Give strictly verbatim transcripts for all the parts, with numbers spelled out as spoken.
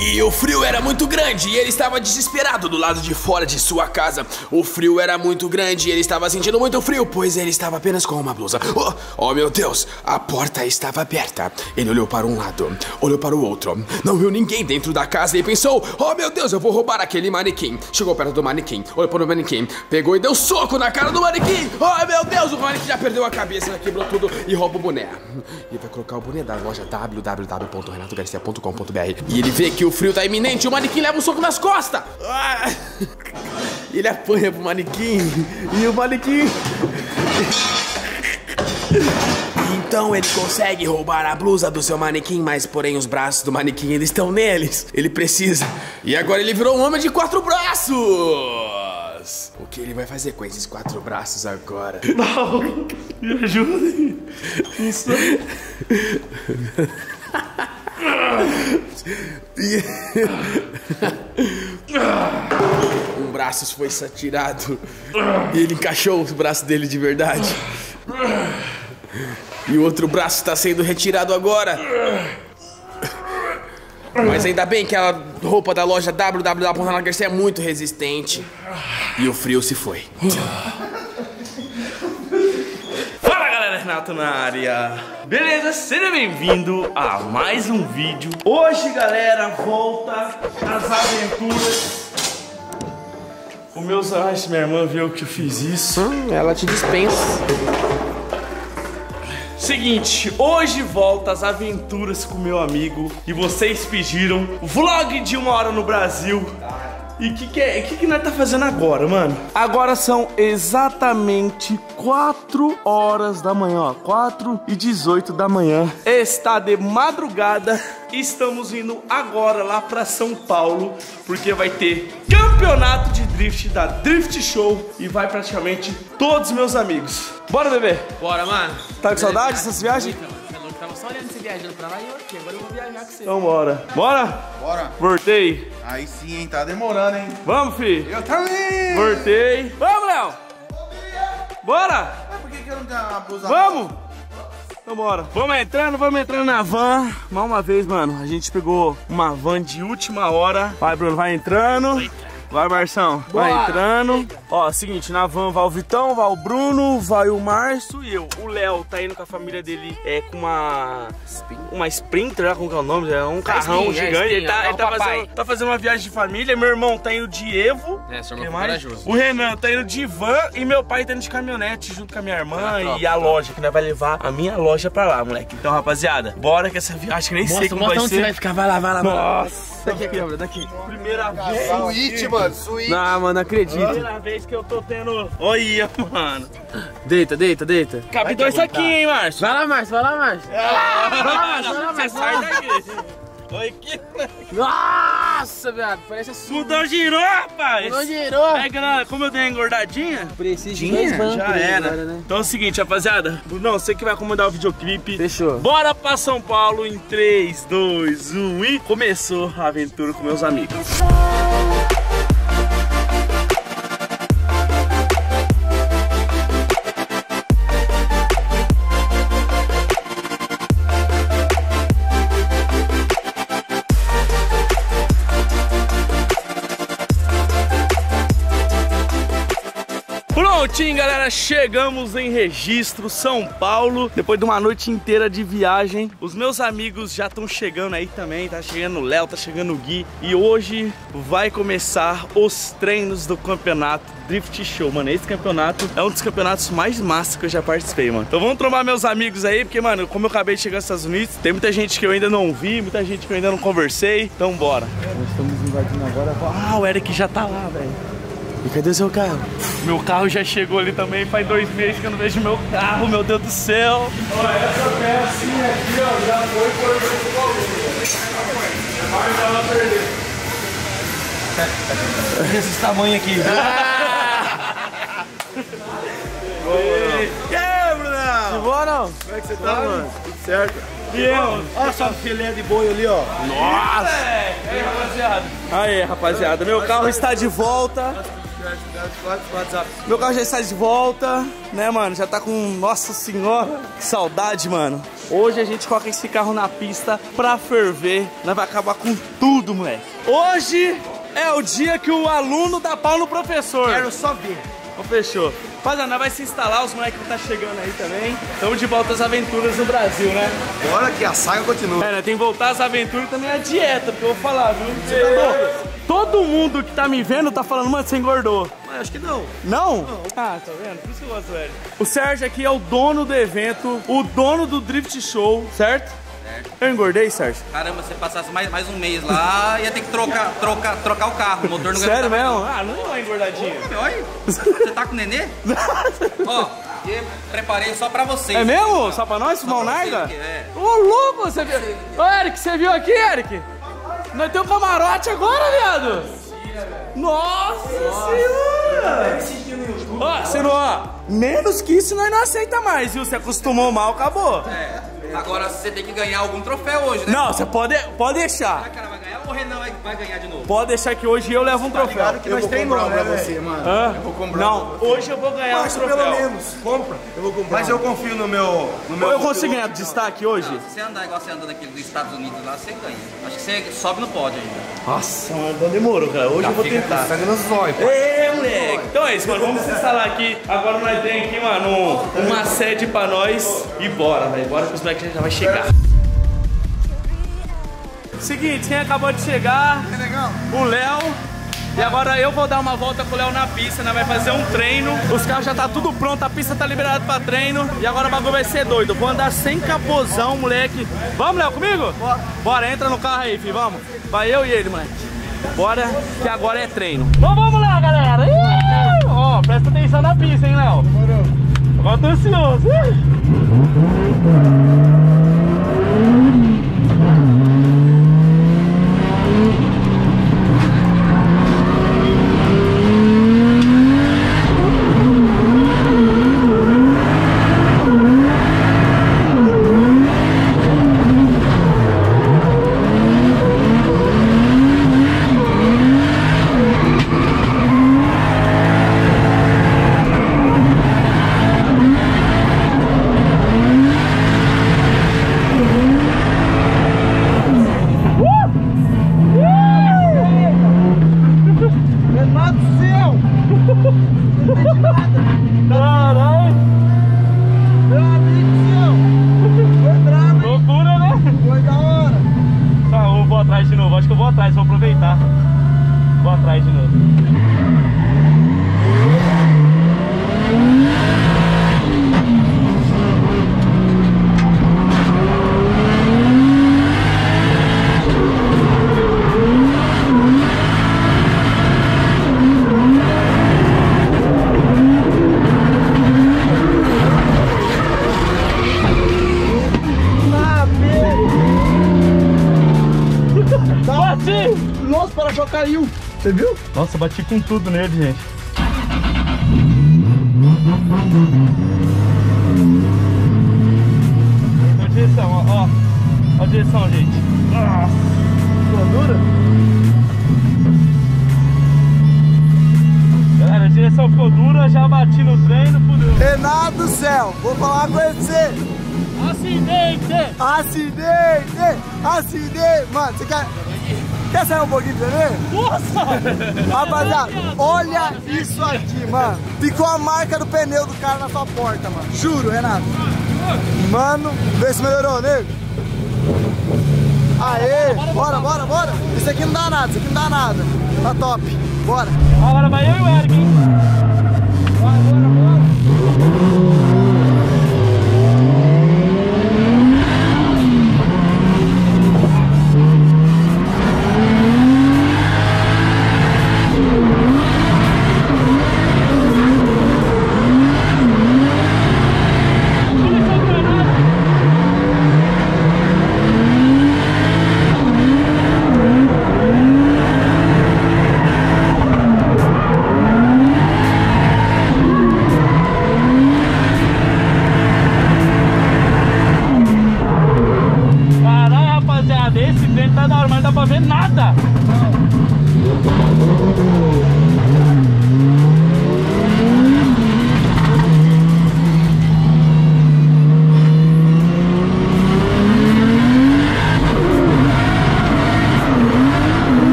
E o frio era muito grande e ele estava desesperado do lado de fora de sua casa. O frio era muito grande e ele estava sentindo muito frio, pois ele estava apenas com uma blusa. Oh, oh meu Deus, a porta estava aberta. Ele olhou para um lado, olhou para o outro. Não viu ninguém dentro da casa e pensou: oh meu Deus, eu vou roubar aquele manequim. Chegou perto do manequim, olhou para o manequim, pegou e deu um soco na cara do manequim. Oh meu Deus, o manequim já perdeu a cabeça, quebrou tudo e rouba o boné. E vai colocar o boné da loja w w w ponto renato garcia ponto com ponto b r. E ele vê que o frio tá iminente e o manequim leva um soco nas costas. Ah, ele apanha pro manequim e o manequim... Então ele consegue roubar a blusa do seu manequim, mas porém os braços do manequim eles estão neles. Ele precisa. E agora ele virou um homem de quatro braços. O que ele vai fazer com esses quatro braços agora? Não, me ajudem. Isso. Um braço foi satirado e ele encaixou o braço dele de verdade. E o outro braço está sendo retirado agora. Mas ainda bem que a roupa da loja w w w ponto renato garcia é muito resistente. E o frio se foi. Renato na área. Beleza, seja bem-vindo a mais um vídeo. Hoje, galera, volta às aventuras. O meu Zaz, minha irmã viu que eu fiz isso. Hum, ela te dispensa. Seguinte, hoje volta às aventuras com meu amigo. E vocês pediram vlog de uma hora no Brasil. E o que que, é, que que nós tá fazendo agora, mano? Agora são exatamente quatro horas da manhã, ó. quatro e dezoito da manhã. Está de madrugada. Estamos indo agora lá pra São Paulo, porque vai ter campeonato de drift da Drift Show. E vai praticamente todos meus amigos. Bora, bebê? Bora, mano. Tá com saudade dessas viagens? Tava só olhando você viajando pra lá e eu aqui, agora eu vou viajar com você. Então bora. Bora? Bora. Voltei. Aí sim, hein? Tá demorando, hein? Vamos, filho. Eu também. Voltei. Vamos, Léo. Bora. Mas por que que eu não tenho uma blusa? Vamos. Então bora. Vamos entrando, vamos entrando na van. Mais uma vez, mano, a gente pegou uma van de última hora. Vai, Bruno, vai entrando. Eita. Vai, Marção, bora. Vai entrando. Ó, seguinte, na van vai o Vitão, vai o Bruno, vai o Márcio e eu. O Léo tá indo com a família dele, é, com uma... uma Sprinter, como que é o nome? É um carrão espinho, gigante. É espinho, ele tá, é ele tá, fazendo, tá fazendo uma viagem de família. Meu irmão tá indo de Evo. É, seu irmão é o Renan tá indo de van e meu pai tá indo de caminhonete junto com a minha irmã ah, e a tropa. Loja, que nós vai levar a minha loja pra lá, moleque. Então, rapaziada, bora que essa viagem, que nem mostra, sei como vai ser. Você vai ficar, vai lá, vai lá. Nossa, daqui a câmera, daqui. Primeira vez. Suíte, mano, suíte. Não, mano, não acredito. Primeira vez que eu tô tendo... Olha, mano. Deita, deita, deita. Cabe dois aqui, hein, Márcio. Vai lá, Márcio, vai lá, Márcio. Vai lá, Márcio. Não, você sai daqui. Que... Nossa, viado, parece assim. Mudou, girou, rapaz. Mudou, girou. Pega na... Como eu dei uma engordadinha? Precisa de dois bancos. Já era. Agora, né? Então é o seguinte, rapaziada. Não, você que vai comandar o videoclipe. Fechou. Bora pra São Paulo em três, dois, um e... Começou a aventura com meus amigos. Sim, galera, chegamos em Registro, São Paulo. Depois de uma noite inteira de viagem, os meus amigos já estão chegando aí também. Tá chegando o Léo, tá chegando o Gui. E hoje vai começar os treinos do campeonato Drift Show, mano. Esse campeonato é um dos campeonatos mais massa que eu já participei, mano. Então vamos trombar meus amigos aí, porque, mano, como eu acabei de chegar nos Estados Unidos, tem muita gente que eu ainda não vi, muita gente que eu ainda não conversei. Então bora. Nós estamos invadindo agora. Ah, o Eric já tá lá, velho. E cadê o seu carro? Meu carro já chegou ali também, faz dois meses que eu não vejo meu carro, meu Deus do céu. Olha, essa pecinha aqui, ó, já foi por exemplo do aluno. Mas ela perdeu. Esse tamanho aqui. Ah! E aí, Brunão? Bora? Como é que você tá, tá mano? Tudo certo. E eu? Olha só a filé de boi ali, ó. Nossa! Aí, rapaziada. Aí, rapaziada, meu carro está de volta. Meu carro já está de volta, né, mano? Já tá com... Nossa Senhora, que saudade, mano. Hoje a gente coloca esse carro na pista pra ferver. Nós vai acabar com tudo, moleque. Hoje é o dia que o aluno dá pau no professor. Quero só ver. Então fechou. Rapaziada, vai se instalar, os moleques que tá chegando aí também. Estamos de volta às aventuras no Brasil, né? Bora que a saga continua. É, né? Tem que voltar às aventuras e também a dieta, porque eu vou falar, viu? Você tá bom? Todo mundo que tá me vendo tá falando, mano, você engordou. Mas acho que não. Não? Não. Ah, tá vendo? Por isso que eu gosto, velho. O Sérgio aqui é o dono do evento, o dono do Drift Show, certo? Eu engordei, Sérgio? Caramba, se você passasse mais, mais um mês lá, ia ter que trocar, trocar, trocar o carro, o motor não ganhava. Sério mesmo? Ah, não é uma engordadinha. Olha, você tá com nenê? Ó, eu preparei só pra vocês. É mesmo? Tá? Só pra nós? Só pra vocês, que é. Ô, louco, você viu? Ô, Eric, você viu aqui, Eric? Nós temos um camarote agora, viado. Nossa senhora! Ó, você não, ó, menos que isso nós não aceita mais, viu? Você acostumou mal, acabou. É. Agora você tem que ganhar algum troféu hoje, né? Não, você pode, pode deixar. Será que ela vai ganhar ou o Renan vai ganhar de novo? Pode deixar que hoje eu levo um tá troféu. Que eu nós vou comprar um pra você, mano. Hã? Eu vou comprar Não, um hoje eu vou ganhar mas um troféu. Mas pelo menos, compra. Eu vou comprar. Mas eu confio no meu... No meu eu consigo ganhar destaque hoje? Não, se você andar igual você anda naquele dos Estados Unidos lá, você ganha. Acho que você sobe no pódio ainda. Nossa, mano, demorou, cara. Hoje já eu vou tentar. Tá ganhando zóio, pô. Ei, moleque. Então é isso, mano. Vamos se instalar aqui. Agora nós temos aqui, mano, uma sede pra nós. E bora, velho. Bora pros que a gente já vai chegar. Seguinte, quem acabou de chegar? O Léo. E agora eu vou dar uma volta com o Léo na pista, né? Vai fazer um treino. Os carros já tá tudo pronto, a pista tá liberada pra treino. E agora o bagulho vai ser doido. Vou andar sem capozão, moleque. Vamos, Léo, comigo? Bora. Bora, entra no carro aí, filho, vamos. Vai eu e ele, moleque. Bora, que agora é treino. Bom, vamos lá, galera. Ó, oh, presta atenção na pista, hein, Léo? Agora tô ansioso. Caiu, você viu? Nossa, bati com tudo nele, gente. Olha a direção, ó, ó. Olha a direção, gente. Nossa, dura? Galera, a direção ficou dura, já bati no treino, fudeu. Renato do céu, vou falar com você. Acidente! Acidente! Acidente! Mano, você quer... Quer sair um pouquinho pra ver? Nossa! Rapaziada, olha isso aqui, mano. Ficou a marca do pneu do cara na sua porta, mano. Juro, Renato. Mano, vê se melhorou, nego. Aê! Bora, bora, bora! Isso aqui não dá nada, isso aqui não dá nada. Tá top, bora! Agora vai eu e o Eric, hein? Bora, bora, bora!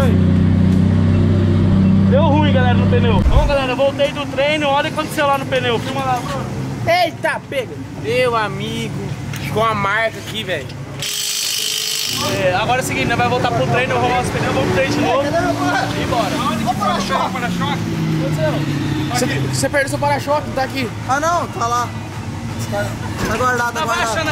aí. Deu ruim, galera, no pneu. Bom, galera, eu voltei do treino. Olha o que aconteceu lá no pneu. Filma lá, mano. Eita, pega. Meu amigo, ficou uma marca aqui, velho. É, agora é o seguinte, nós vamos voltar pro treino, vamos arrumar os pneus, vamos pro treino de novo. E bora. Vamos para-choque. Para-choque? O que aconteceu? Você perdeu seu para-choque, tá aqui. Ah, não, tá lá. Tá guardado, tá guardado.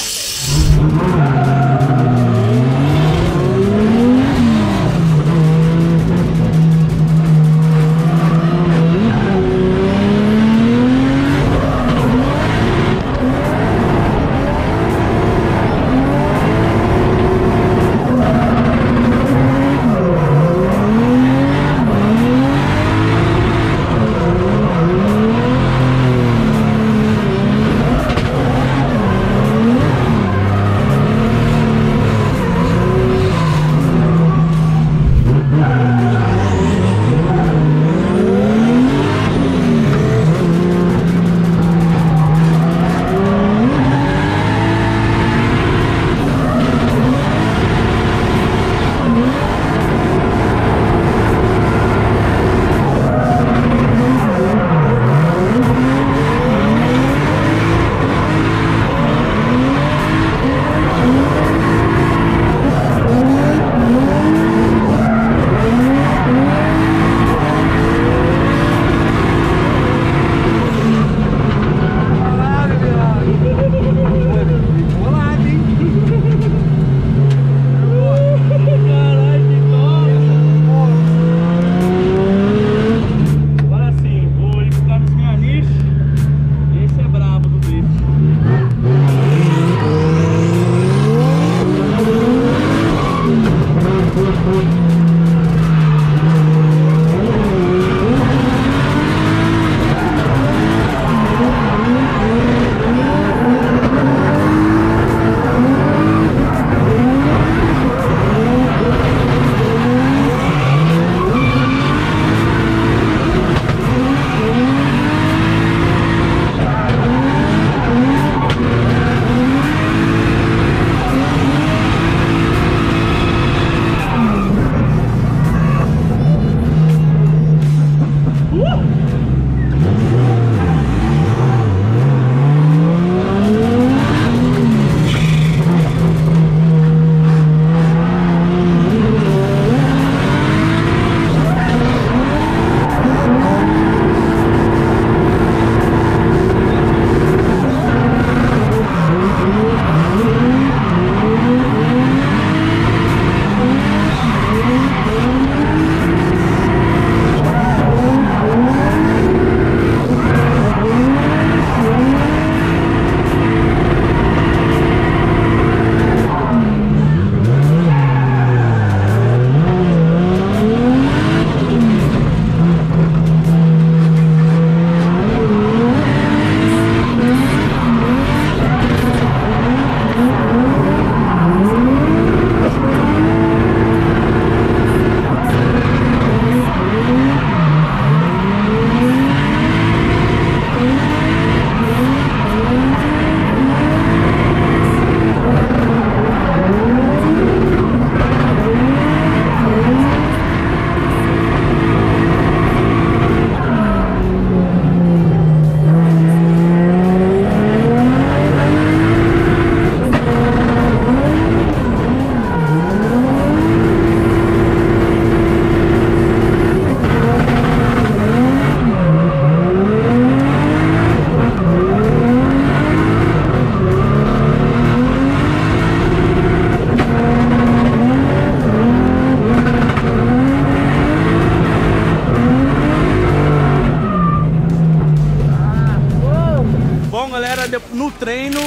No treino,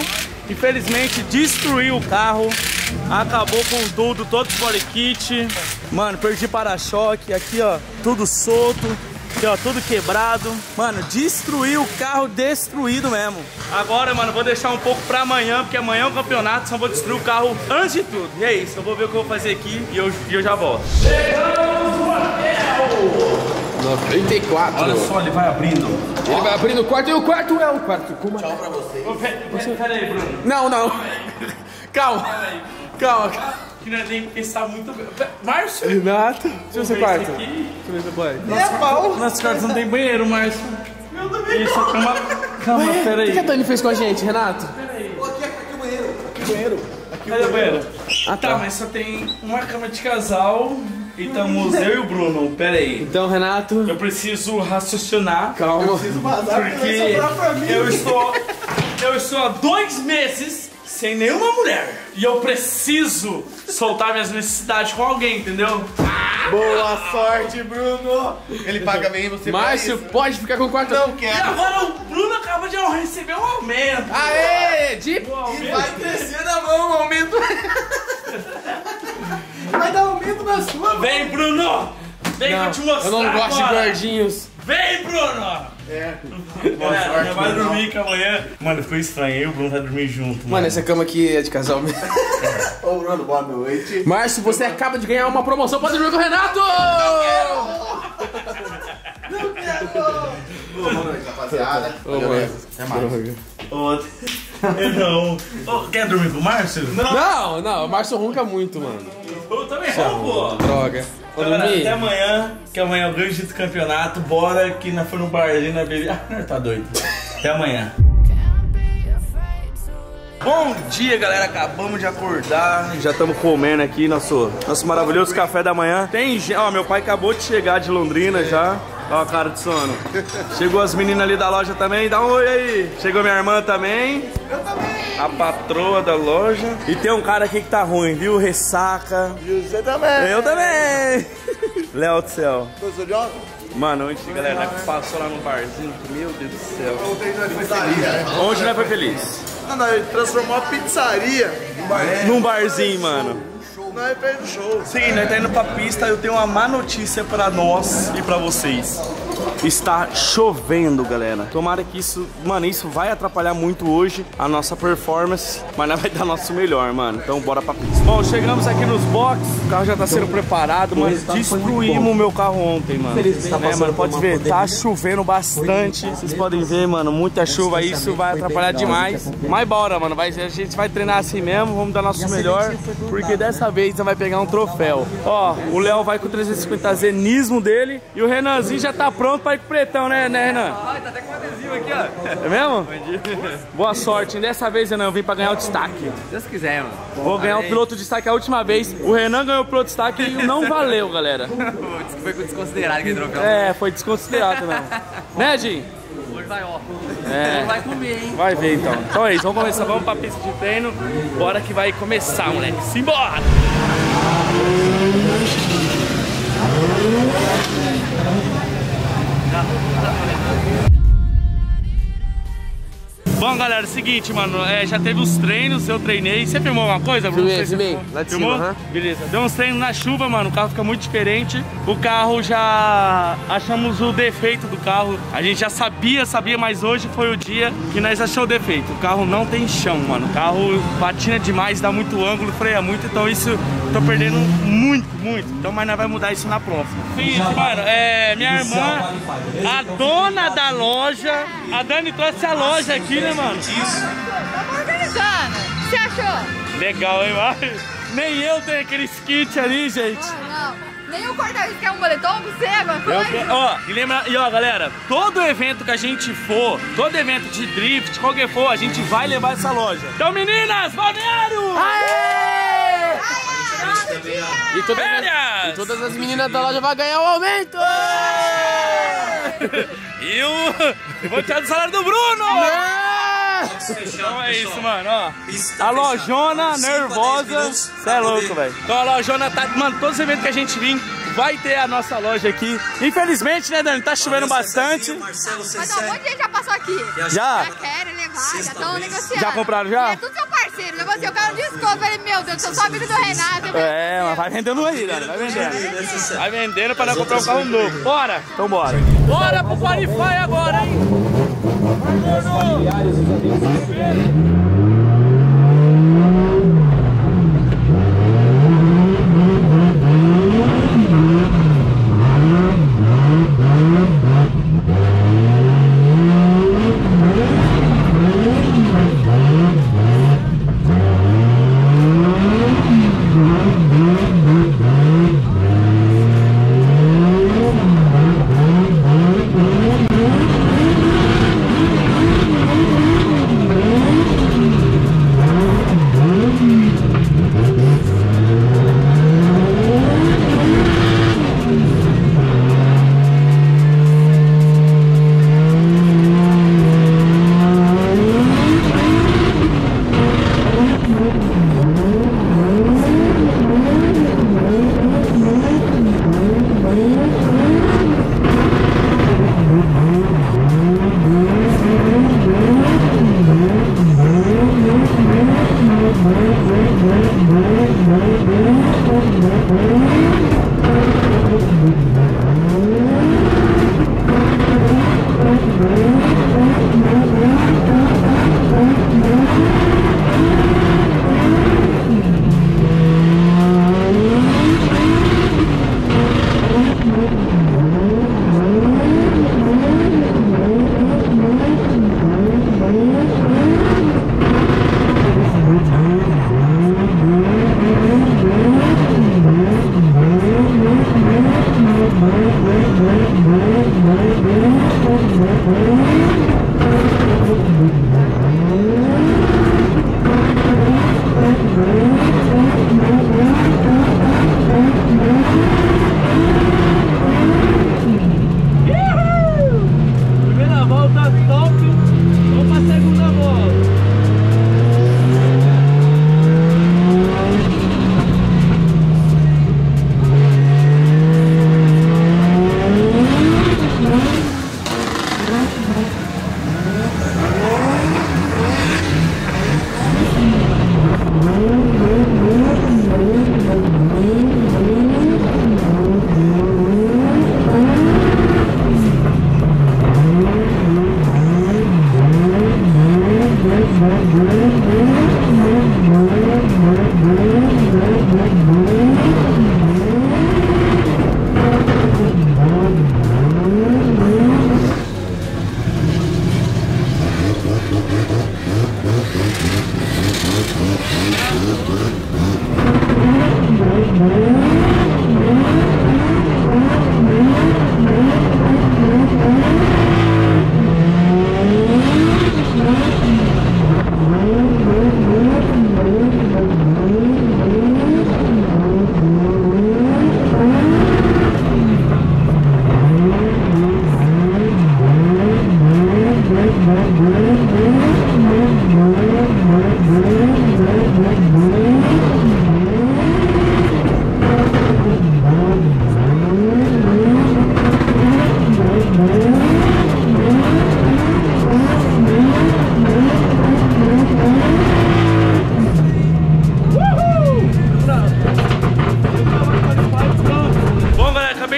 infelizmente destruiu o carro, acabou com tudo, todo o body kit, mano, perdi para-choque, aqui ó, tudo solto, aqui ó, tudo quebrado, mano, destruiu o carro, destruído mesmo. Agora, mano, vou deixar um pouco pra amanhã, porque amanhã é o campeonato, só vou destruir o carro antes de tudo. E é isso, eu vou ver o que eu vou fazer aqui e eu, eu já volto. Chegamos no hotel! trinta e quatro. Olha só, ele vai abrindo. Ele vai abrir no quarto e o quarto é o quarto. Como? Tchau pra você. Pera aí, Bruno. Não, não. Calma. Calma, calma. Que não é nem pensar muito. Márcio! Renato! Deixa eu ver seu quarto. Aqui. Deixa eu ver seu quarto. É pau! Nosso quarto não tem banheiro, Márcio. Meu também. Isso, calma. Calma, peraí. O que a Tony fez com a gente, Renato? Peraí. Pô, aqui, aqui o banheiro. Aqui o banheiro. Aqui o banheiro. Ah, tá, mas só tem uma cama de casal. Então, eu e o Bruno, pera aí. Então, Renato... Eu preciso raciocinar. Calma. Eu preciso vazar, porque eu estou, eu estou há dois meses sem nenhuma mulher. E eu preciso soltar minhas necessidades com alguém, entendeu? Boa sorte, Bruno. Ele paga bem, você Márcio, pode ficar com o quarto. Não quero. E agora o Bruno acaba de receber um aumento. Aê, de... Um aumento. Vai crescer na mão o aumento. Vai dar aumento na sua. Vem, Bruno! Vem não, que eu te mostrar. Eu não gosto agora de gordinhos. Vem, Bruno! É. Galera, já vai dormir que amanhã. Mano, ficou estranho. O Bruno vai dormir junto. Mano, mano, essa cama aqui é de casal mesmo. É. Ô, Bruno, boa noite. Márcio, você eu acaba não... de ganhar uma promoção para dormir com o Renato! Não quero! Não quero! Boa noite, rapaziada. Ô, beleza. Até mais. Eu não. Oh, quer dormir com o Márcio? Não, não, não. O Márcio ronca muito, mano. Eu também ronco. Droga. Galera, até amanhã, que amanhã é o grande do campeonato. Bora que na foi no bar ali na bebida. Ah, tá doido. Até amanhã. Bom dia, galera, acabamos de acordar, já estamos comendo aqui nosso, nosso maravilhoso café da manhã. Tem, ó, meu pai acabou de chegar de Londrina já, ó a cara de sono. Chegou as meninas ali da loja também, dá um oi aí. Chegou minha irmã também. Eu também. A patroa da loja. E tem um cara aqui que tá ruim, viu? Ressaca. E você também. Eu também. Léo do céu. Mano, ontem, galera, nós né, passou lá no barzinho, meu Deus do céu. Ontem nós foi feliz. Não, não, ele transformou a pizzaria num barzinho, num barzinho mano. Nós fez o show. Sim, nós tá indo pra pista. Eu tenho uma má notícia pra nós e pra vocês. Está chovendo, galera. Tomara que isso, mano, isso vai atrapalhar muito hoje a nossa performance, mas nós vai dar nosso melhor, mano. Então bora pra pista. Bom, chegamos aqui nos boxes. O carro já tá sendo preparado, mas destruímos o meu carro ontem, mano. É, mano, pode ver, tá chovendo bastante. Vocês podem ver, mano, muita chuva. Isso vai atrapalhar demais. Mas bora, mano, vai, a gente vai treinar assim mesmo. Vamos dar nosso melhor, porque dessa vez você vai pegar um troféu. Ó, o Léo vai com o trezentos e cinquenta Z nismo dele. E o Renanzinho já tá pronto para ir pro pretão, né, né, Renan? Ah, tá até com adesivo aqui, ó. É mesmo? Bom dia. Boa sorte. Dessa vez, Renan, eu vim para ganhar o destaque. Se Deus quiser, mano. Vou ganhar o piloto de destaque a última vez. O Renan ganhou o piloto de destaque e não valeu, galera. Foi desconsiderado aquele troféu. É, foi desconsiderado, não. Né, Jim? Hoje vai, ó. É. Vai comer, hein? Vai ver, então. Então é isso. Vamos começar. Vamos pra pista de treino. Bora que vai começar, moleque. Simbora! Bom, galera, é o seguinte, mano, é, já teve os treinos, eu treinei. Você filmou alguma coisa, Bruno? Filmei, filmei. Lá de filmou? Cima, uhum. Beleza. Deu uns treinos na chuva, mano, o carro fica muito diferente. O carro já... achamos o defeito do carro. A gente já sabia, sabia, mas hoje foi o dia que nós achamos o defeito. O carro não tem chão, mano. O carro patina demais, dá muito ângulo, freia muito, então isso... Tô perdendo muito, muito. Então, mas nós vamos mudar isso na próxima. Fiz, mano, é, minha irmã, a dona da loja, a Dani trouxe a loja aqui, né, mano? Tamo organizando. O que você achou? Legal, hein, mano? Nem eu tenho aqueles kits ali, gente. Oh, não. Nem o corta-risco quer um boletom, você, mano. Ó, e lembra, e ó, galera, todo evento que a gente for, todo evento de drift, qualquer for, a gente vai levar essa loja. Então, meninas, Balneário! Aê! E todas, as, e todas as meninas da loja vão ganhar o aumento! E o... eu vou tirar do salário do Bruno! Então é isso, mano, ó. A lojona nervosa. Você é louco, velho. Então a lojona tá... Mano, todos os eventos que a gente vir, vai ter a nossa loja aqui. Infelizmente, né, Dani? Tá chovendo bastante. Mas um monte de gente já passou aqui. Já? Já querem levar, já estão negociando. Já compraram, já? É tudo seu parceiro. Negociou, eu quero um desconto. Falei, meu Deus, eu sou amigo do Renato. É, mas vai vendendo aí, galera. Vai vendendo. Vai vendendo pra nós comprar um carro novo. Bora! Então bora. Bora pro Qualify agora, hein? Vai,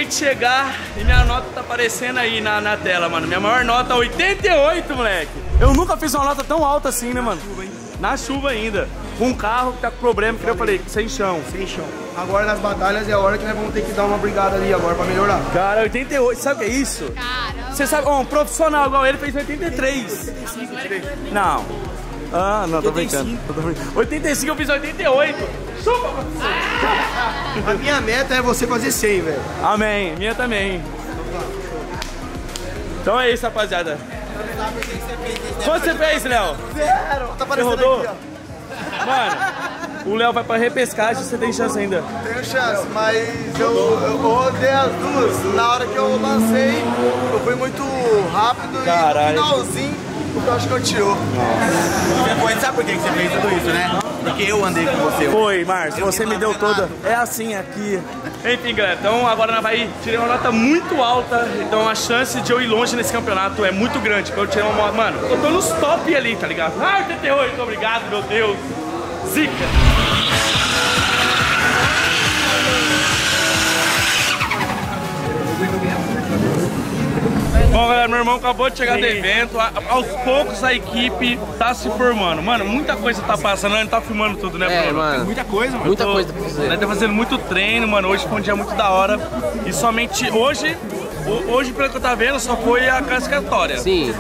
Chegar e minha nota tá aparecendo aí na, na tela, mano. Minha maior nota, oitenta e oito, moleque. Eu nunca fiz uma nota tão alta assim, né, mano? Na chuva, hein? Na chuva ainda. Com um carro que tá com problema, que eu falei, sem chão. Sem chão. Agora nas batalhas é a hora que nós vamos ter que dar uma brigada ali agora pra melhorar. Cara, oitenta e oito, sabe o que é isso? Caramba. Você sabe, ó, um profissional igual ele fez oitenta e três. Não. Ah, não, tô brincando. tô brincando. oitenta e cinco, eu fiz oitenta e oito. Chupa, ah! A minha meta é você fazer cem, velho. Amém, minha também. Então é isso, rapaziada. Quanto você fez, Léo? Zero. Tá aparecendo aqui, ó. Mano, o Léo vai pra repescagem, você tem chance ainda. Tenho chance, mas eu, eu rodei as duas. Na hora que eu lancei, eu fui muito rápido. Caralho. E no finalzinho o Tóxico tirou. Nossa. Sabe por que você fez tudo isso, né? Porque eu andei com você. Foi, Márcio, você me deu toda. É assim aqui. Enfim, galera, então agora nós vai tirar uma nota muito alta. Então a chance de eu ir longe nesse campeonato é muito grande. Porque eu tirei uma. Mano, eu tô nos top ali, tá ligado? Ah, oitenta e oito, obrigado, meu Deus. Zica. Bom, galera, meu irmão acabou de chegar do evento, a, aos poucos a equipe tá se formando. Mano, muita coisa tá passando, ele tá filmando tudo, né, Bruno? É, mano. Tem muita coisa, mano. Muita Tô, coisa pra fazer. Né, tá fazendo muito treino, mano, hoje foi um dia muito da hora. E somente hoje, hoje pelo que eu tá vendo, só foi a classificatória. Sim.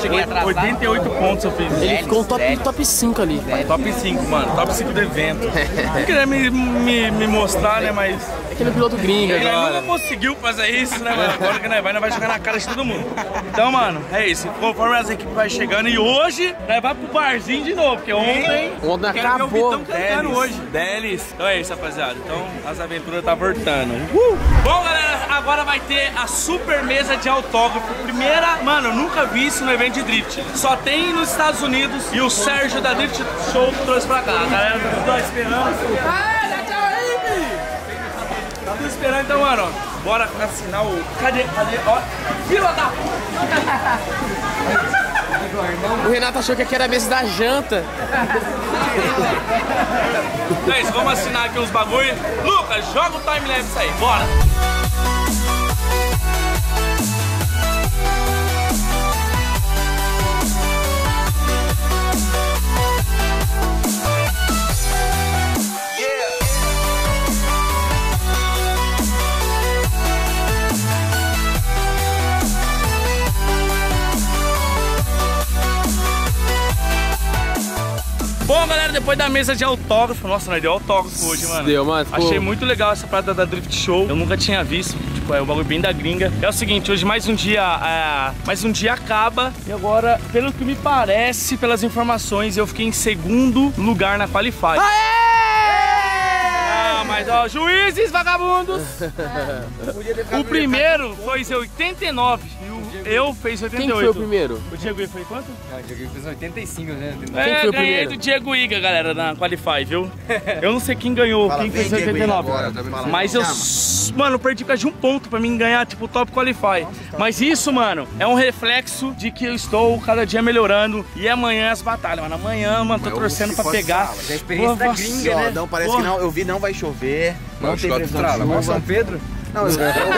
Cheguei atrasado. oitenta e oito pontos eu fiz. Ele ficou top, top cinco ali. É, top cinco, mano, top cinco do evento. Não queria me, me, me mostrar, né, mas... Aquele piloto gringo ele agora. Ele não conseguiu fazer isso, né, mano? Agora que nós vai, nós vai jogar na cara de todo mundo. Então, mano, é isso. Conforme as equipes vai chegando e hoje, nós vai pro barzinho de novo, porque ontem... Ontem acabou. Deles, hoje. Deles. Então é isso, rapaziada. Então, as aventuras tá voltando. Uh! Bom, galera, agora vai ter a super mesa de autógrafo. Primeira, mano, eu nunca vi isso no evento de drift. Só tem nos Estados Unidos e o Sérgio da Drift Show trouxe pra cá. A galera tá esperando. Tô esperando, então, mano, ó. Bora assinar o... Cadê? Cadê? Ó. Fila da puta! O Renato achou que aqui era a mesa da janta. Então é isso, vamos assinar aqui uns bagulho. Lucas, joga o timelapse aí, bora! Bom, galera, depois da mesa de autógrafo, nossa, nós deu autógrafo hoje, mano. Deu, mano. Achei pô. muito legal essa parada da Drift Show. Eu nunca tinha visto, tipo, é um bagulho bem da gringa. É o seguinte, hoje mais um dia, é, mais um dia acaba. E agora, pelo que me parece, pelas informações, eu fiquei em segundo lugar na Qualify. Aê! Mas, ó, juízes, vagabundos, o primeiro foi em oitenta e nove e o eu fez oitenta e oito. Quem foi o primeiro? O Diego Higa foi quanto? Ah, o Diego Higa fez oitenta e cinco, né? oitenta e nove. É, quem foi o ganhei primeiro? Do Diego Higa, galera, na Qualify, viu? Eu não sei quem ganhou, fala, quem fez oitenta e nove, agora, mas eu, mano, perdi por causa de um ponto pra mim ganhar, tipo, top Qualify. Nossa, mas isso, mano, é um reflexo de que eu estou cada dia melhorando e amanhã as batalhas, mano, amanhã, mano, tô torcendo pra pegar. É a experiência da gringa, né? Não, parece que não, eu vi, não vai chover. Ver, não, não tem previsão de chuva. São Pedro? Não, eu, eu, eu, eu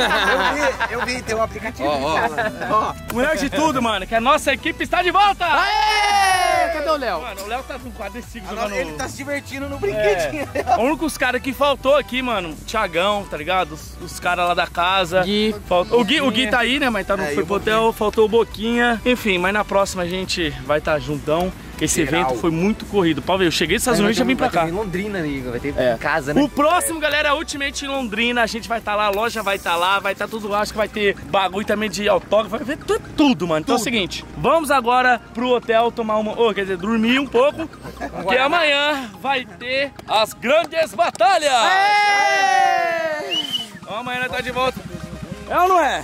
vi, eu vi, tem um aplicativo. Oh, oh. O melhor de tudo, mano, que a nossa equipe está de volta! Aê! Cadê o Léo? Mano, o Léo tá com quadriciclo jogando... Ele tá se divertindo no brinquedinho. É. O único os caras que faltou aqui, mano, o Thiagão, tá ligado? Os, os caras lá da casa. Gui. Faltou... O, Gui, o Gui tá aí, né, mas tá no é, foi pro hotel, faltou o Boquinha. Enfim, mas na próxima a gente vai estar tá juntão. Esse Geral. evento foi muito corrido. Pau, eu cheguei dos Estados Unidos e já vim pra cá. Em Londrina, amigo. Vai ter é. em casa, né? O próximo, galera, é Ultimate em Londrina. A gente vai estar tá lá, a loja vai estar tá lá, vai estar tá tudo lá. Acho que vai ter bagulho também de autógrafo. Vai ter tudo, tudo mano. Tudo. Então é o seguinte, vamos agora pro hotel tomar uma... Oh, quer dizer, dormir um pouco. Porque amanhã vai ter as grandes batalhas. Aê! Então, amanhã nós tá de volta. É ou não é?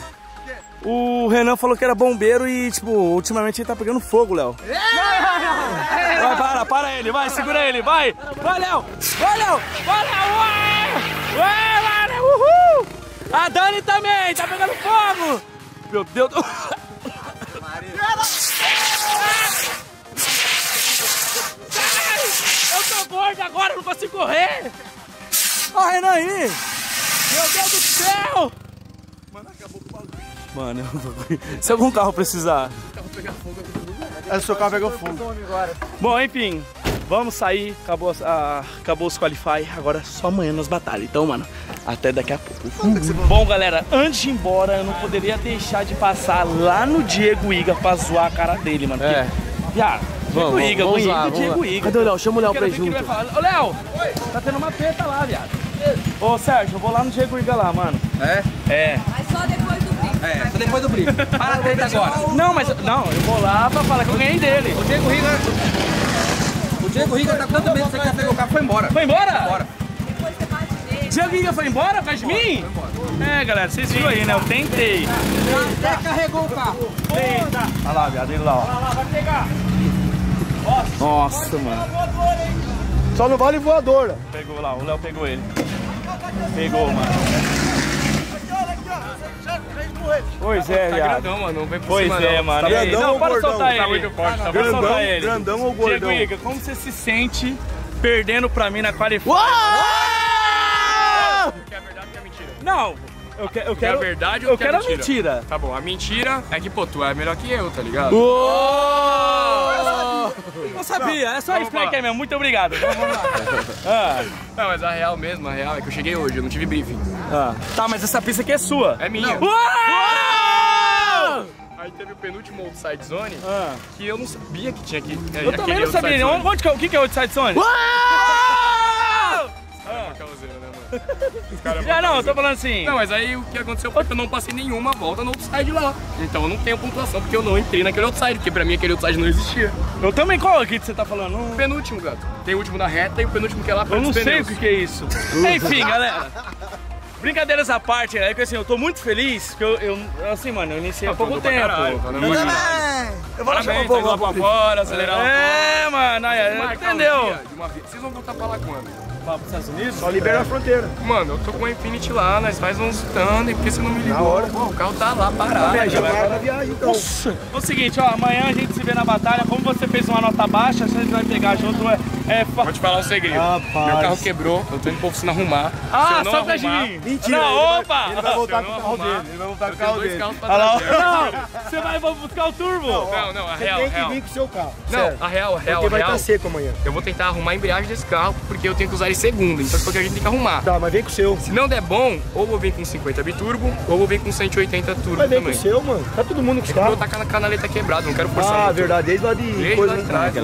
O Renan falou que era bombeiro e, tipo, ultimamente ele tá pegando fogo, Léo. Vai, para, para ele, vai, segura ele, vai! Vai, Léo! Vai, Léo! Vai, Léo! Vai, Léo! Uhul! A Dani também, tá pegando fogo! Meu Deus do... Eu tô gordo agora, não consigo correr! Ó, oh, Renan aí! Meu Deus do céu! Mano, acabou com o bagulho. Mano, se algum carro precisar. O seu carro pegou fogo. Bom, enfim, vamos sair. Acabou, ah, acabou os Qualify. Agora só amanhã nas batalhas. Então, mano, até daqui a pouco. Uhum. Bom, galera, antes de ir embora, eu não poderia deixar de passar lá no Diego Higa pra zoar a cara dele, mano. Porque, é. Já, Diego vamos, Higa, vamos lá, Diego vamos Higa. Cadê o Léo? Chama o Léo pra junto. Ô, Léo, tá tendo uma treta lá, viado. Ô, Sérgio, eu vou lá no Diego Higa lá, mano. É? É. Mas só depois do... É, só depois do brinco. Para a treta agora. Não, mas não, eu vou lá pra falar que eu ganhei dele. O Diego Higa. O Diego Higa tá com tanto medo que você quer pegar o carro, foi embora. Foi embora? Foi embora. Depois você bate nele. Diego Higa foi embora atrás de mim? Foi embora. É, galera, vocês viram aí, né? Eu tentei. Até carregou o carro. Eita. Olha lá, viado, ele lá, ó. Olha lá, vai pegar. Nossa, mano. Só não vale voadora. Pegou lá, o Léo pegou ele. Pegou, mano. Pois é, tá viado. Grandão, mano. Não vem por pois cima, é, não. mano. Tá grandão não, para ou soltar ele. Tá muito forte, tá grandão, soltar ele. Grandão ou gordão? Diego Higa, como você se sente perdendo pra mim na Qualify? Porque é verdade ou é mentira? Não. Eu, que, eu quero a verdade ou eu quero a mentira? mentira. Tá bom, a mentira é que, pô, tu é melhor que eu, tá ligado? Uou! Não sabia, é só isso aí mesmo. Muito obrigado. Vamos lá. ah. Não, mas a real mesmo, a real é que eu cheguei hoje, eu não tive briefing. Ah. Tá, mas essa pista aqui é sua. É minha. Uou! Uou! Aí teve o penúltimo outside zone ah. que eu não sabia que tinha aqui. Eu, eu também não sabia. Onde que, o que é outside zone? Uou! Ah. Cara, não, não, eu tô falando assim. Não, mas aí o que aconteceu foi que eu não passei nenhuma volta no outside lá. Então eu não tenho pontuação porque eu não entrei naquele outside, porque pra mim aquele outside não existia. Eu também, qual aqui que você tá falando? O penúltimo, gato. Tem o último na reta e o penúltimo que é lá pra eu não sei o que é isso. Enfim, galera. Brincadeiras à parte, é que assim, eu tô muito feliz, porque eu, eu assim, mano, eu iniciei há pouco tempo. Caralho, eu muito eu vou chamar o povo lá pra fora, acelerar. É, mano, aí, entendeu? Vocês vão voltar pra lá quando? Para os Estados Unidos? Só libera a fronteira. Mano, eu tô com a Infinity lá, nós faz uns tandem, porque você não me ligou. Hora. Pô, o carro tá lá parado. É, já vai pra viagem, então. Nossa. É o seguinte, ó, amanhã a gente se vê na batalha. Como você fez uma nota baixa, a gente vai pegar junto, é É, fa... Vou te falar um segredo. Rapaz. Meu carro quebrou, eu tô indo pra oficina arrumar. Ah, só pra gente. Mentira. Não, opa! Ele vai voltar com o carro dele. Ele vai voltar com o carro dele. Não, você vai buscar o turbo. Não, não, a real, tem que vir com o seu carro. Não, a real, a real, a real. Porque vai estar seco amanhã. Eu vou tentar arrumar a embreagem desse carro, porque eu tenho que usar ele segunda. Então, porque a gente tem que arrumar. Tá, mas vem com o seu. Se não der bom, ou vou vir com cinquenta biturbo, ou vou vir com cento e oitenta turbo também. Mas vem com o seu, mano. Tá todo mundo com os carros. Eu vou tacar na canaleta quebrada, não quero forçar. Ah, verdade, desde lá de coisa de trás.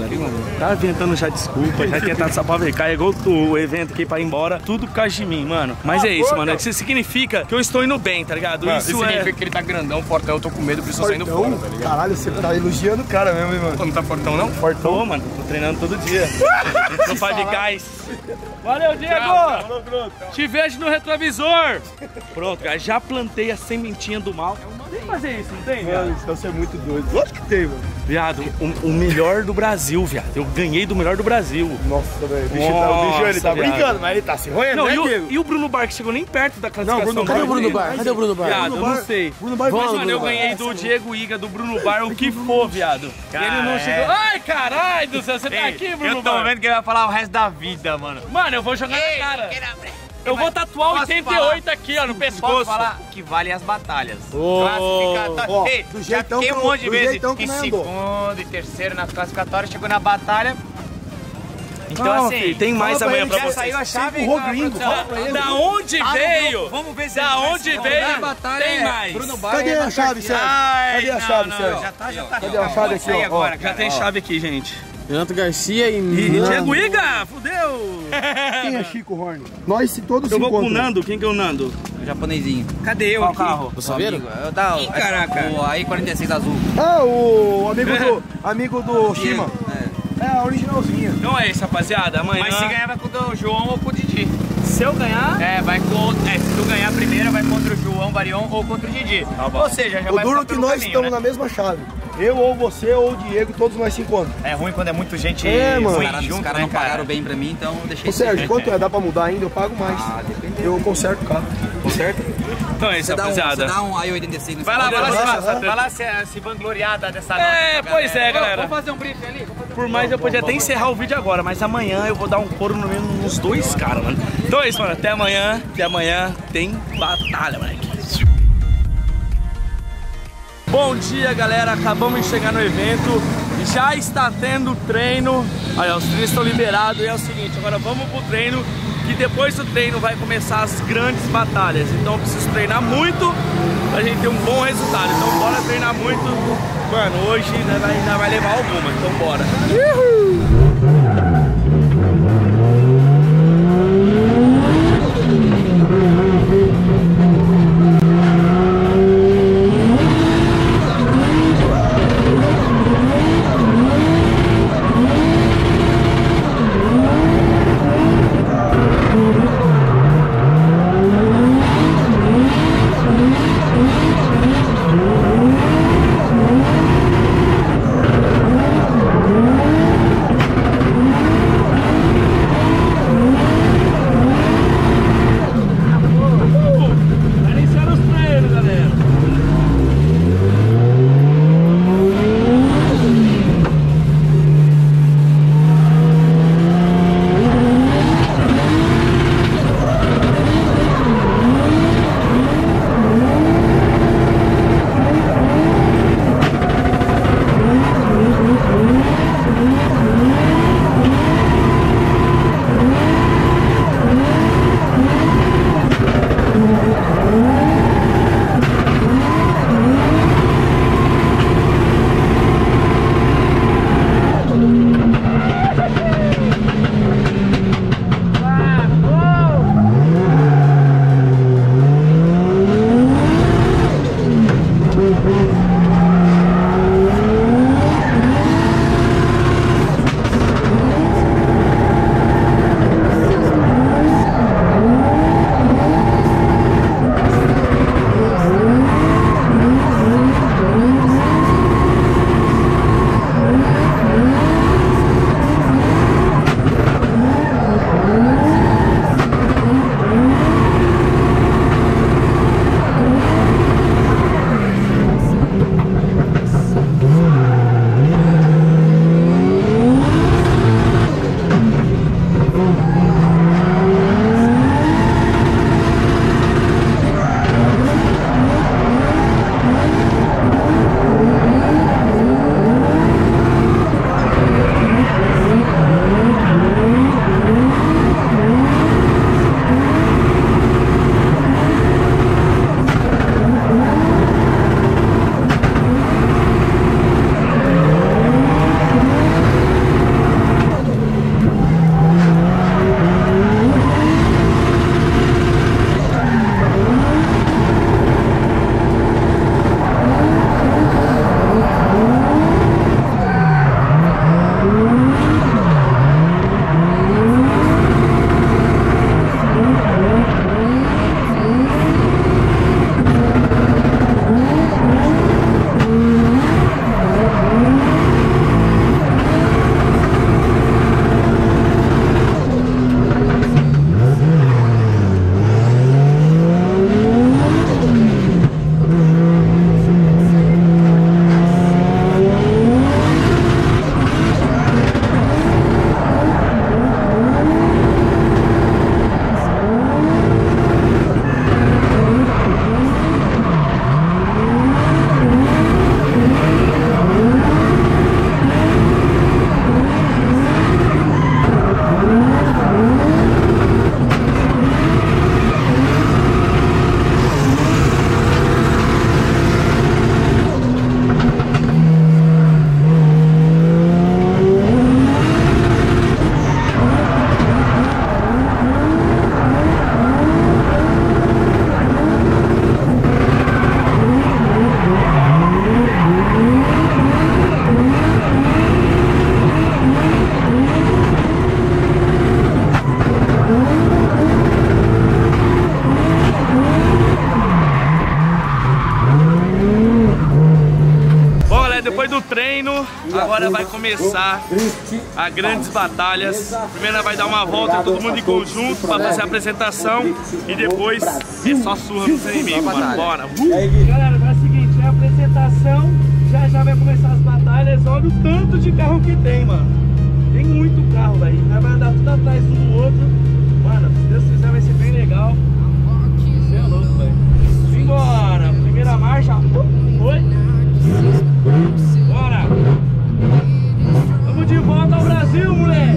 Tá tentando já desculpa, já tinha tentado sapavecar, carregou o evento aqui pra ir embora, tudo por causa de mim, mano. Mas é isso, mano. Isso significa que eu estou indo bem, tá ligado? Isso significa que ele tá grandão, fortão, eu tô com medo, preciso sair no fora, tá ligado? Caralho, você tá elogiando o cara mesmo, hein, mano? Não tá fortão, não? Fortão, mano. Tô treinando todo dia. Não faz de gás. Valeu, Diego! Te vejo no retrovisor! Pronto, cara, já plantei a sementinha do mal. Tem que fazer isso, não tem, velho? Então você é muito doido. Lógico que tem, mano. Viado, o, o melhor do Brasil, viado. Eu ganhei do melhor do Brasil. Nossa, velho. O bicho, Nossa, bicho ele tá viado. brincando, mas ele tá se roendo, né, Diego? E o Bruno Bar, que chegou nem perto da classificação. Não, Bruno Bar, cadê o Bruno Bar? Cadê o Bruno Bar? Viado, Bruno eu não sei. Bruno Bar, mas, mano, eu ganhei do Diego Higa, do Bruno Bar, o que for, viado. Cara, ele não chegou. Ai, caralho do céu, você tá aqui, Bruno Bar? Eu tô vendo que ele vai falar o resto da vida, mano. Mano, eu vou jogar na cara. Eu vou tatuar o oitenta e oito aqui, ó, no pescoço. Posso falar que valem as batalhas. Oh. Classificatória. Oh, Ei, do já fiquei um monte de vezes em segundo e terceiro nas classificatórias, chegou na batalha. Então não, assim, filho, tem mais amanhã pra, pra vocês. Já saiu a chave, então, gringo, da, da, da onde ah, veio? Vamos ver se da onde veio? Tem mais. Bruno Bar, cadê a chave, Sérgio? Cadê a chave, Sérgio? Já tá, já tá. Cadê a chave aqui, ó? Já tem chave aqui, gente. Renato Garcia e... E Diego Higa, fudeu! Quem é Chico Horn? Nós se todos se encontram. Eu vou com o Nando, quem que é o Nando? O japonesinho. Cadê eu? Qual aqui? Carro? Você viu? Eu da... Ih, caraca. O A I quarenta e seis azul. Ah, o amigo do... amigo do Shima. É. É, a originalzinha. Então é isso, rapaziada. Amanhã... Mas se ganhar vai com o João ou com o Didi. Se eu ganhar... É, vai com... É, se tu ganhar primeiro vai contra o João Barion ou contra o Didi. Tá bom. Ou seja, já o vai... O duro que nós caminho, estamos né? na mesma chave. Eu ou você ou o Diego, todos nós se encontramos. É ruim quando é muita gente é, mano. Ruim junto, os caras não pagaram bem pra mim, então eu deixei... Ô Sérgio, quanto é? Dá pra mudar ainda? Eu pago mais. Ah, depende. Eu conserto o carro. Conserto? Então é isso, rapaziada. Você dá um A I oitenta e seis no... Vai lá, vai lá se vangloriar dessa... É, pois é, galera. Vamos fazer um briefing ali? Por mais eu podia até encerrar o vídeo agora, mas amanhã eu vou dar um couro no menos nos dois caras, mano. Então é isso, mano. Até amanhã. Até amanhã tem batalha, moleque. Bom dia, galera, acabamos de chegar no evento, já está tendo treino, aí ó, os treinos estão liberados e é o seguinte, agora vamos pro treino, que depois do treino vai começar as grandes batalhas, então eu preciso treinar muito pra gente ter um bom resultado, então bora treinar muito, mano, hoje ainda vai, ainda vai levar alguma, então bora. Uhul! Thank you. Agora vai começar a grandes batalhas. Primeiro vai dar uma volta, todo mundo em conjunto pra fazer a apresentação. E depois é só surra nos inimigos, mano. Bora! Uh! Galera, é o seguinte, é a apresentação. Já já vai começar as batalhas. Olha o tanto de carro que tem, mano. Tem muito carro, velho. Vai andar tudo atrás um do outro. Mano, se Deus quiser vai ser bem legal. Você é louco, velho. Bora! Primeira marcha. Oi! Bora! Vamos de volta ao Brasil, moleque!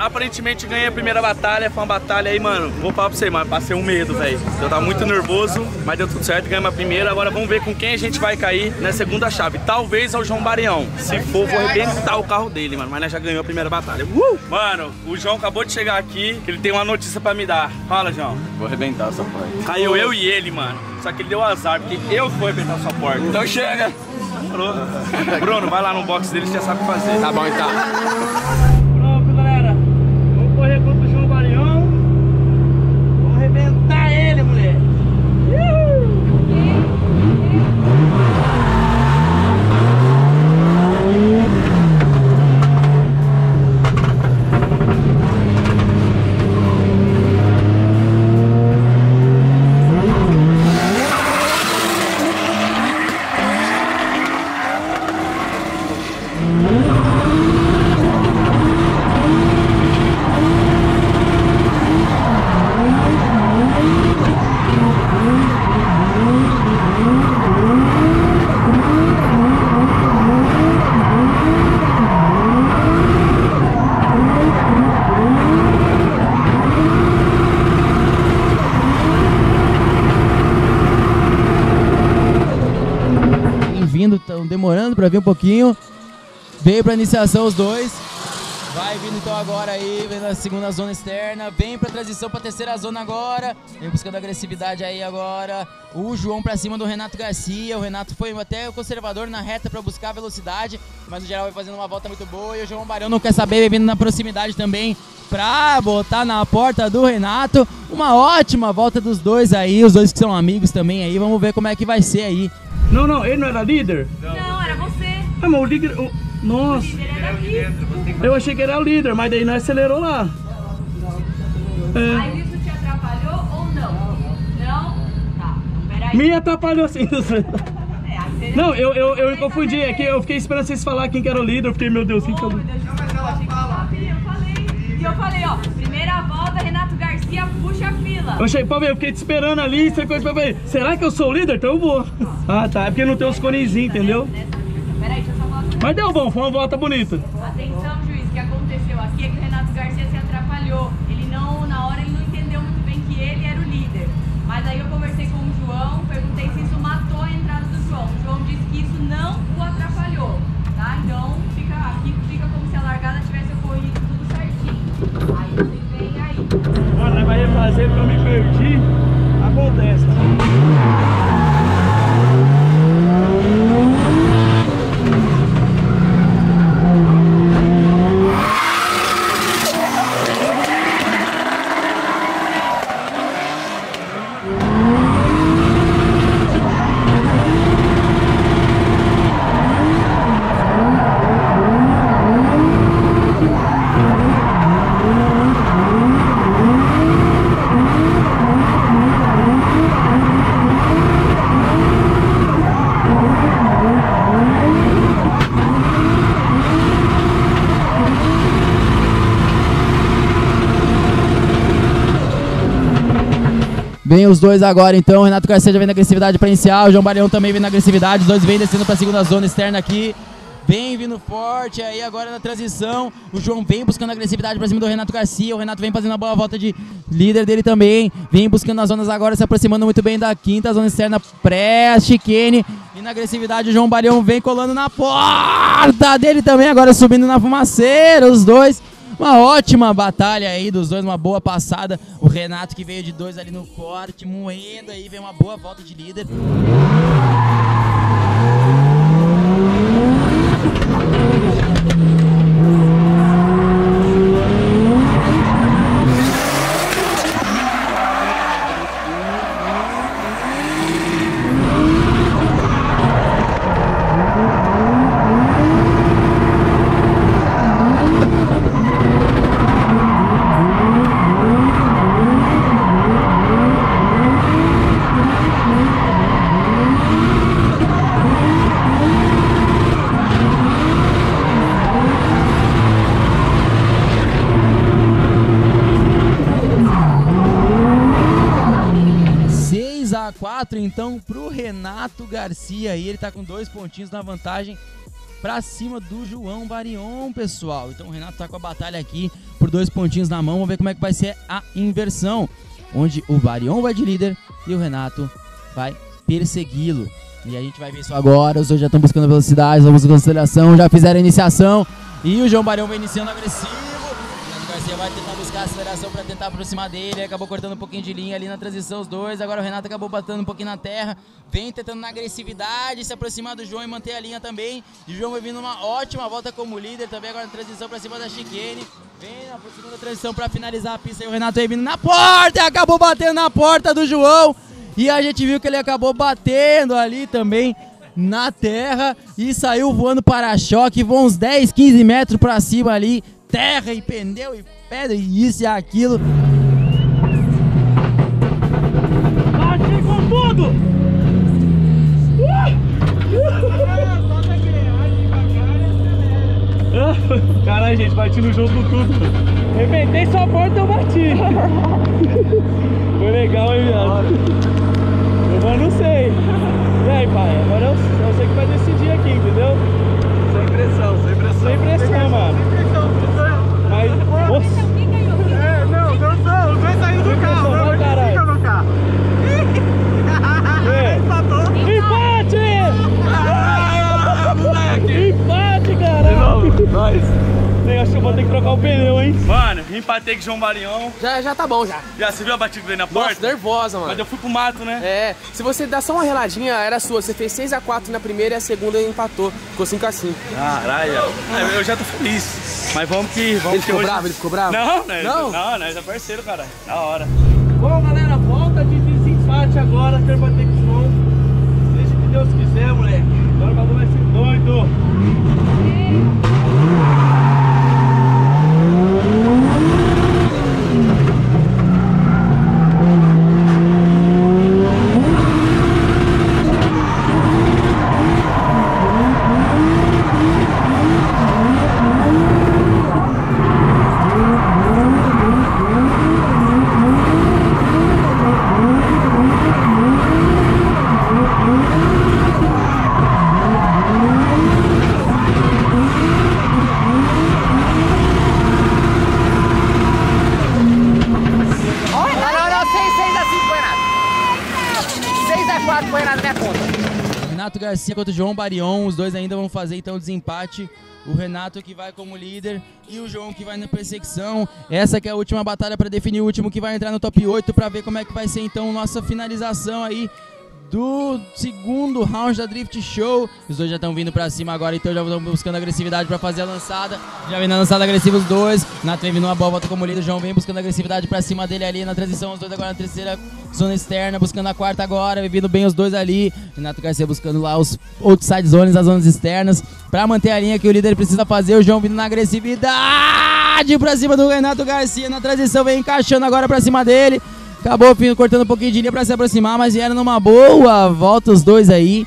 Aparentemente ganhei a primeira batalha, foi uma batalha aí, mano, vou falar pra você, mano, passei um medo, velho. Eu tava muito nervoso, mas deu tudo certo, ganhei a primeira. Agora vamos ver com quem a gente vai cair na segunda chave. Talvez é o João Barion. Se for, vou arrebentar o carro dele, mano, mas nós já ganhamos a primeira batalha. Uh! Mano, o João acabou de chegar aqui, que ele tem uma notícia pra me dar. Fala, João. Vou arrebentar essa porta. Caiu eu e ele, mano, só que ele deu azar, porque eu vou arrebentar sua porta. Então chega! Bruno, vai lá no box dele, você já sabe o que fazer. Tá bom, então. Estão demorando para vir um pouquinho. Veio para iniciação os dois. Vai vindo então agora aí, vem na segunda zona externa. Vem para transição para terceira zona agora. Vem buscando agressividade aí agora. O João para cima do Renato Garcia. O Renato foi até o conservador na reta para buscar a velocidade, mas o geral vai fazendo uma volta muito boa. E o João Barion não quer saber, vem vindo na proximidade também para botar na porta do Renato. Uma ótima volta dos dois aí. Os dois que são amigos também aí. Vamos ver como é que vai ser aí. Não, não, ele não era líder? Não, era você. Ah, mas o líder, o, Nossa. Eu achei que era o líder, mas daí nós acelerou lá. Aí isso te atrapalhou ou não? Não? Tá, então peraí. Me atrapalhou sim. Não, eu, eu, eu me confundi, é que eu fiquei esperando vocês falarem quem que era o líder, eu fiquei, meu Deus, quem que era o líder? E eu falei, ó, primeira volta, Renato Garcia puxa a fila. Eu achei, pô, eu fiquei te esperando ali, você coisa pra ver, será que eu sou o líder? Então eu vou. Ah, tá, é porque não tem os conezinhos, entendeu? Peraí, deixa eu só falar. Mas deu bom, foi uma volta bonita. Atenção, juiz, o que aconteceu aqui é que o Renato Garcia se atrapalhou. Ele não, na hora ele não entendeu muito bem que ele era o líder. Mas aí eu conversei com o João, perguntei se isso matou a entrada do João. O João disse que isso não o atrapalhou, tá? Então fica aqui, fica como se a largada tivesse ocorrido tudo certinho. Aí você vem aí. Mano, vai refazer porque eu me perdi. Acontece, vem os dois agora então, Renato Garcia já vem na agressividade para iniciar, o João Barion também vem na agressividade, os dois vêm descendo para a segunda zona externa aqui, vem vindo forte, aí agora na transição, o João vem buscando agressividade para cima do Renato Garcia, o Renato vem fazendo uma boa volta de líder dele também, vem buscando as zonas agora, se aproximando muito bem da quinta, zona externa pré-chicane, e na agressividade o João Barion vem colando na porta dele também, agora subindo na fumaceira, os dois. Uma ótima batalha aí dos dois, uma boa passada. O Renato que veio de dois ali no corte, moendo aí, veio uma boa volta de líder. quatro então pro Renato Garcia aí, ele tá com dois pontinhos na vantagem pra cima do João Barion, pessoal. Então o Renato tá com a batalha aqui por dois pontinhos na mão, vamos ver como é que vai ser a inversão, onde o Barion vai de líder e o Renato vai persegui-lo. E a gente vai ver isso agora, os dois já estão buscando velocidade, vamos em consideração, já fizeram a iniciação e o João Barion vai iniciando agressivo. Garcia vai tentar buscar a aceleração para tentar aproximar dele, acabou cortando um pouquinho de linha ali na transição os dois, agora o Renato acabou batendo um pouquinho na terra, vem tentando na agressividade se aproximar do João e manter a linha também, e o João vai vindo uma ótima volta como líder também, agora na transição para cima da chicane, vem na segunda transição para finalizar a pista e o Renato aí vindo na porta, acabou batendo na porta do João, e a gente viu que ele acabou batendo ali também na terra, e saiu voando para-choque, voou uns dez, quinze metros para cima ali, terra e pneu e pedra e isso e aquilo. Bati com tudo! Uh! Caralho, gente, bati no jogo tudo. Arrebentei sua porta e eu bati. Foi legal, hein, viado? Eu não sei. E aí, pai? Agora eu, eu sei que vai decidir aqui, entendeu? Sem pressão, sem pressão. Sem pressão, mano. Sem pressão. Mas, nossa. É, não, não, não, os dois saíram do carro, não, eles ficam no carro. É. Empate! Ah, moleque! Empate, caralho! De novo, nós. Eu acho que eu vou ter que trocar o pneu, hein? Mano, empatei com o João Barion. Já, já tá bom, já. Já, você viu a batida dele na porta? Nossa, nervosa, mano. Mas eu fui pro mato, né? É, se você dá só uma reladinha, era sua. Você fez seis a quatro na primeira e a segunda empatou. Ficou cinco a cinco. Caralho, é, eu já tô feliz. Mas vamos que... Vamos ele ficou que hoje... bravo? Ele ficou bravo? Não, né? Não? Não, nós é parceiro, cara. Da hora. Bom, galera, volta de desempate agora. Quero bater com o João. Seja que Deus quiser, moleque. Agora o bagulho vai ser doido. quatro correr na minha conta. Renato Garcia contra o João Barion, os dois ainda vão fazer então o desempate. O Renato que vai como líder e o João que vai na perseguição. Essa que é a última batalha para definir o último que vai entrar no top oito para ver como é que vai ser então nossa finalização aí do segundo round da Drift Show. Os dois já estão vindo pra cima agora, então já estão buscando agressividade pra fazer a lançada. Já vem na lançada agressiva os dois. Renato vem vindo uma boa volta como líder. O João vem buscando agressividade pra cima dele ali na transição. Os dois agora na terceira zona externa, buscando a quarta agora. Vindo bem os dois ali. Renato Garcia buscando lá os outside zones, as zonas externas. Pra manter a linha que o líder precisa fazer. O João vindo na agressividade pra cima do Renato Garcia. Na transição vem encaixando agora pra cima dele. Acabou cortando um pouquinho de linha para se aproximar, mas vieram numa boa. Volta os dois aí.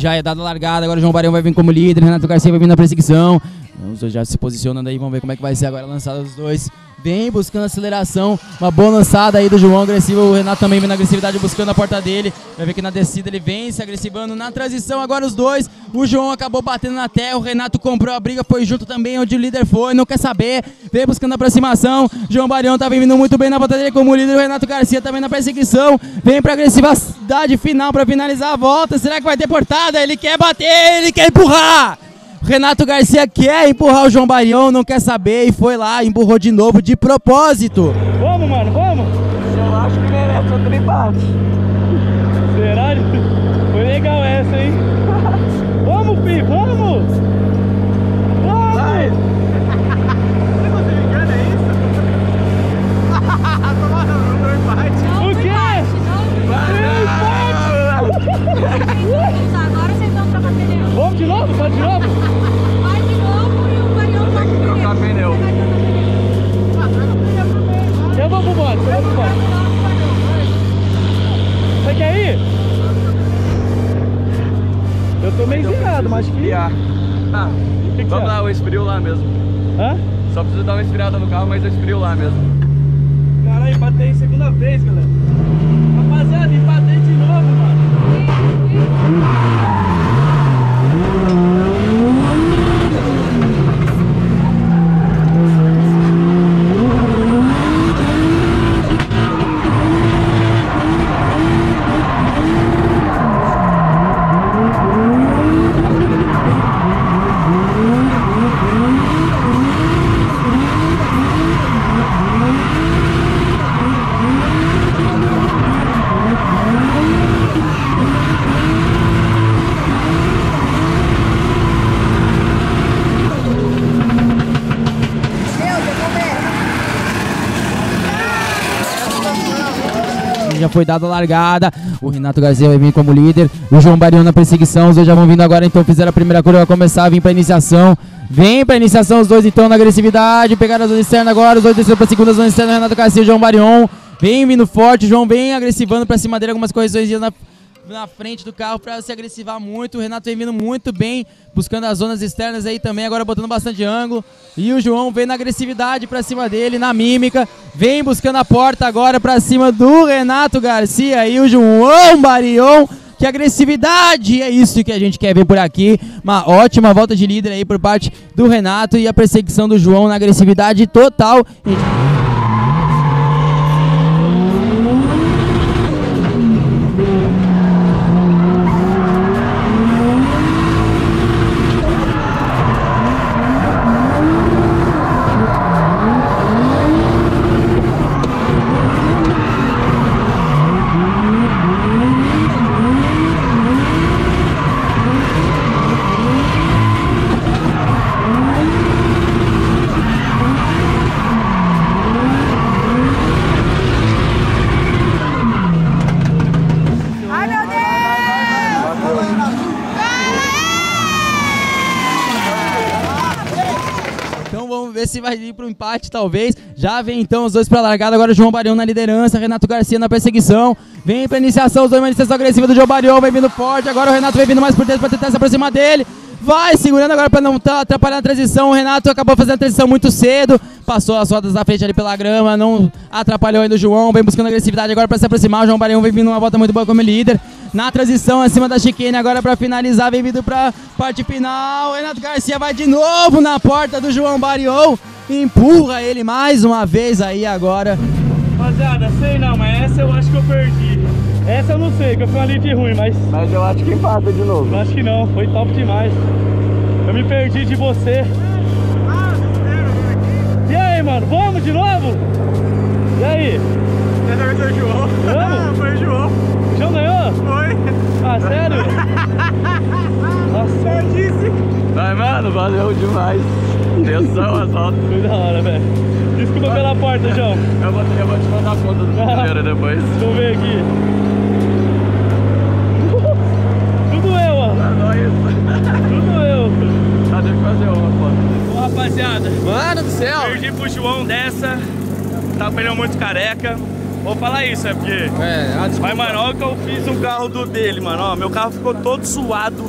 Já é dada a largada, agora o João Barion vai vir como líder, Renato Garcia vai vir na perseguição. Os dois já se posicionando aí, vamos ver como é que vai ser agora a lançada dos dois. Vem buscando aceleração, uma boa lançada aí do João agressivo, o Renato também vem na agressividade buscando a porta dele. Vai ver que na descida ele vem se agressivando, na transição agora os dois. O João acabou batendo na terra, o Renato comprou a briga, foi junto também onde o líder foi, não quer saber. Vem buscando a aproximação, João Barion tá vindo muito bem na porta dele como líder, o Renato Garcia também na perseguição. Vem pra agressividade final pra finalizar a volta, será que vai ter portada? Ele quer bater, ele quer empurrar! Renato Garcia quer empurrar o João Barion, não quer saber e foi lá, empurrou de novo de propósito. Vamos, mano, vamos! Eu acho que merece outro empate. Será? Foi legal essa, hein? Vamos, Pi, vamos! Vamos! Vai. Você não se engana, é isso? Tomaram o empate. Não, o quê? Não, não, empate! Não, não. Agora vocês vão trocar pneu. Vamos de novo? Vai de novo? Você quer ir? Eu tô meio virado, mas que... Ah, que que vamos é? Lá, eu esfrio lá mesmo. Hã? Só preciso dar uma esfriada no carro, mas eu esfrio lá mesmo. Caralho, empatei segunda vez, galera. Rapaziada, empatei de novo, mano. Já foi dada a largada, o Renato Garcia vai vir como líder, o João Barion na perseguição, os dois já vão vindo agora, então fizeram a primeira curva, vai começar a vir para a iniciação, vem para a iniciação os dois então na agressividade, pegaram a zona externa agora, os dois desceram para a segunda zona externa, Renato Garcia e João Barion, vem vindo forte, o João vem agressivando para cima dele, algumas correções na... na frente do carro para se agressivar muito, o Renato vem vindo muito bem, buscando as zonas externas aí também, agora botando bastante ângulo, e o João vem na agressividade para cima dele, na mímica, vem buscando a porta agora para cima do Renato Garcia e o João Barion, que agressividade, é isso que a gente quer ver por aqui, uma ótima volta de líder aí por parte do Renato e a perseguição do João na agressividade total. E... esse vai ir para o empate, talvez. Já vem então os dois para a largada. Agora o João Barion na liderança, Renato Garcia na perseguição. Vem para a iniciação, os dois na iniciação agressiva do João Barion. Vem vindo forte, agora o Renato vem vindo mais por dentro para tentar se aproximar dele. Vai segurando agora para não atrapalhar a transição. O Renato acabou fazendo a transição muito cedo. Passou as rodas da frente ali pela grama, não atrapalhou ainda o João. Vem buscando agressividade agora para se aproximar. O João Barion vem vindo uma volta muito boa como líder. Na transição, acima da chicane, agora para finalizar, vem vindo para parte final. Renato Garcia vai de novo na porta do João Barion. Empurra ele mais uma vez aí agora. Rapaziada, sei não, mas essa eu acho que eu perdi. Essa eu não sei, que eu fui uma lead ruim, mas... Mas eu acho que empata de novo. Eu acho que não, foi top demais. Eu me perdi de você. E aí, mano, vamos de novo? E aí? Foi o João. Vamos? Foi o João. O João ganhou? Foi. Ah, sério? Nossa. Eu disse. Mas, mano, valeu demais. Atenção, assalto. Foi da hora, velho. Desculpa pela porta, João. Eu vou, eu vou te mandar a conta do primeiro depois. Vamos ver aqui. Tudo eu, ó. Não, é isso. Tudo eu. Ah, deixa eu fazer uma foto. Ô, rapaziada. Mano do céu. Perdi pro João dessa. Tá pneu muito careca. Vou falar isso, é porque... É, mas, mano, olha que eu fiz um carro do dele, mano. Ó, meu carro ficou todo suado,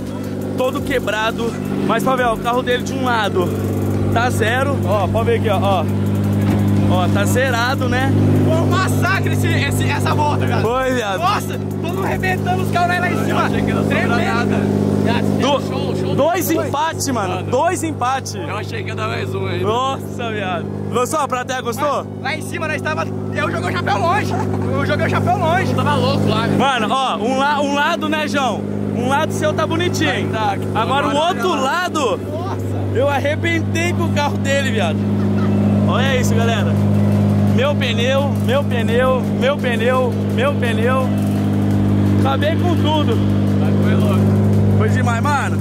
todo quebrado. Mas, pode ver, ó, o carro dele de um lado tá zero. Ó, pode ver aqui, ó. Ó, ó tá zerado, né? Foi um massacre esse, esse, essa volta, viado. Foi, viado. Nossa, todo mundo arrebentando os carros lá, lá em cima. Eu achei que não sobrou nada. Do, show, show dois do empates, mano. Nada. Dois empates. Eu achei que ia dar mais um aí. Nossa, viado. Gostou? A plateia gostou? Mas, lá em cima nós tava... Eu joguei o chapéu longe. Eu joguei o chapéu longe. Eu tava louco lá, viado. Mano, ó, um, la, um lado, né, João? Um lado seu tá bonitinho. Aí, tá, agora o outro lado... Nossa. Eu arrebentei com o carro dele, viado. Olha isso, galera. Meu pneu, meu pneu, meu pneu, meu pneu. Acabei com tudo. Foi louco. Foi demais, mano.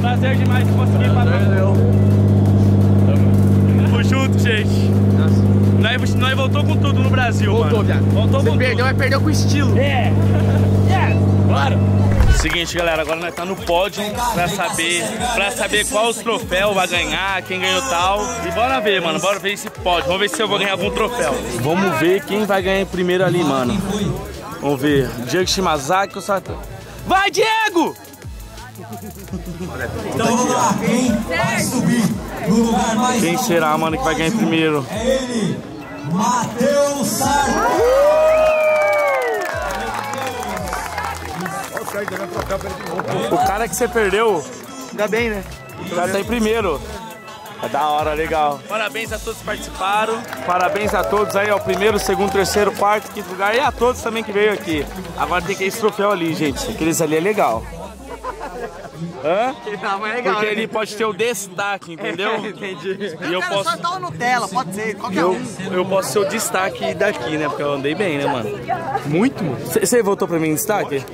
Prazer demais de conseguir fazer. Tamo junto, gente. Nós, nós voltou com tudo no Brasil. Voltou, viado. Voltou Você com perdeu, tudo. Mas perdeu com estilo. É. Yeah. Bora. Seguinte, galera, agora nós tá no pódio pra saber, pra saber qual os troféus vai ganhar, quem ganhou tal. E bora ver, mano. Bora ver esse pódio. Vamos ver se eu vou ganhar algum troféu. Vamos ver quem vai ganhar primeiro ali, mano. Vamos ver. Diego Shimazaki ou Satã? Vai, Diego! Então vamos lá, quem vai subir no lugar mais... Quem será, mano, que vai ganhar primeiro? É ele, Matheus Sarto. Uh! O cara que você perdeu... Ainda bem, né? Já tá em primeiro. É da hora, legal. Parabéns a todos que participaram. Parabéns a todos aí, ó. Primeiro, segundo, terceiro, quarto, quinto lugar. E a todos também que veio aqui. Agora tem que ir esse troféu ali, gente. Aqueles ali é legal. Hã? Não, é legal, porque né? Ele pode ter o destaque, entendeu? É, entendi. E eu, eu posso... só tá o Nutella, pode ser, qualquer eu, um. Eu posso ser o destaque daqui, né? Porque eu andei bem, né, mano? Muito, mano. Você votou pra mim em destaque?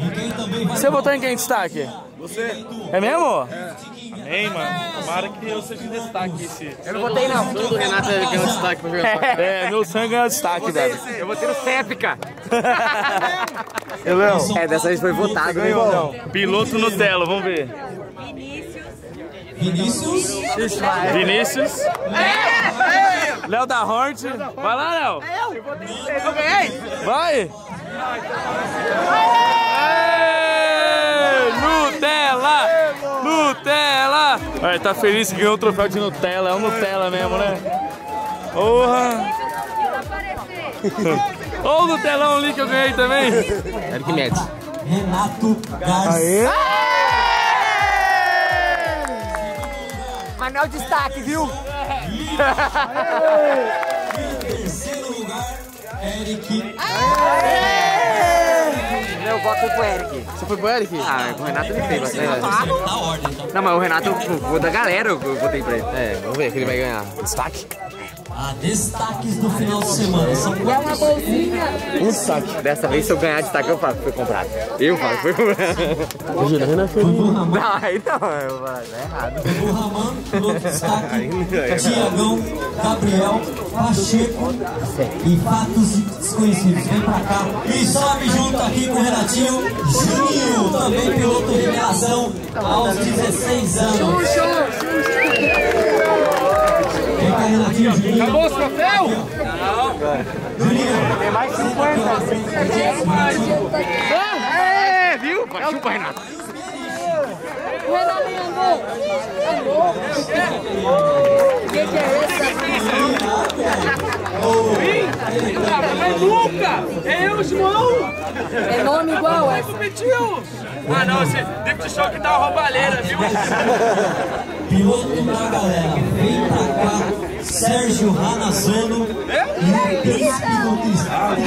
Você votou em quem em destaque? Você. É mesmo? É. Amém, mano. Tomara que eu seja em destaque esse. Eu não votei, não. Todo o Renato ganhou destaque pra jogar. É, meu sangue ganhou destaque, velho. Eu votei no Sépica. Eu não. É, dessa vez foi votado, ganhou. Não. Piloto Nutella, vamos ver. Vinícius. Vinícius. Vinícius. É! Léo da Hort. Vai lá, Léo. É eu. Eu ganhei. Vai. Aê! Nutella. Nutella. Olha, tá feliz que ganhou o troféu de Nutella. É um Nutella mesmo, né? Porra. Olha o Nutelão ali que eu ganhei também. Eric Médio. Renato Garcia. Mas não é o destaque, viu? Em terceiro lugar, Eric. Eu voto pro Eric. Você foi pro Eric? Ah, o Renato me fez. Não, mas o Renato, eu vou da galera, eu votei pra ele. É, vamos ver que ele vai ganhar. Destaque? Ah, destaques do final de semana. São quatro. É uma bolsinha. Um destaque. Dessa vez, se eu ganhar destaque, eu falo que foi comprado. Eu falo que foi comprado. Eu juro, Renan foi. Não, aí não, é errado. O Raman, piloto de destaque. Tiagão, Gabriel, Pacheco e fatos desconhecidos. Vem pra cá. E sobe junto aqui com o Renatinho. Juninho, também piloto de reação aos dezesseis anos. Xuxa, Xuxa. Vem Acabou os troféus? Não. Tem mais cinquenta. É, viu? Chupa, Renato. O que é esse? Mas nunca! É eu, João! É nome igual, é? Ah, não, esse Drift Show que dá uma roubalheira, viu? Piloto da galera, vem pra cá, Sérgio Ranassano, e príncipe conquistado.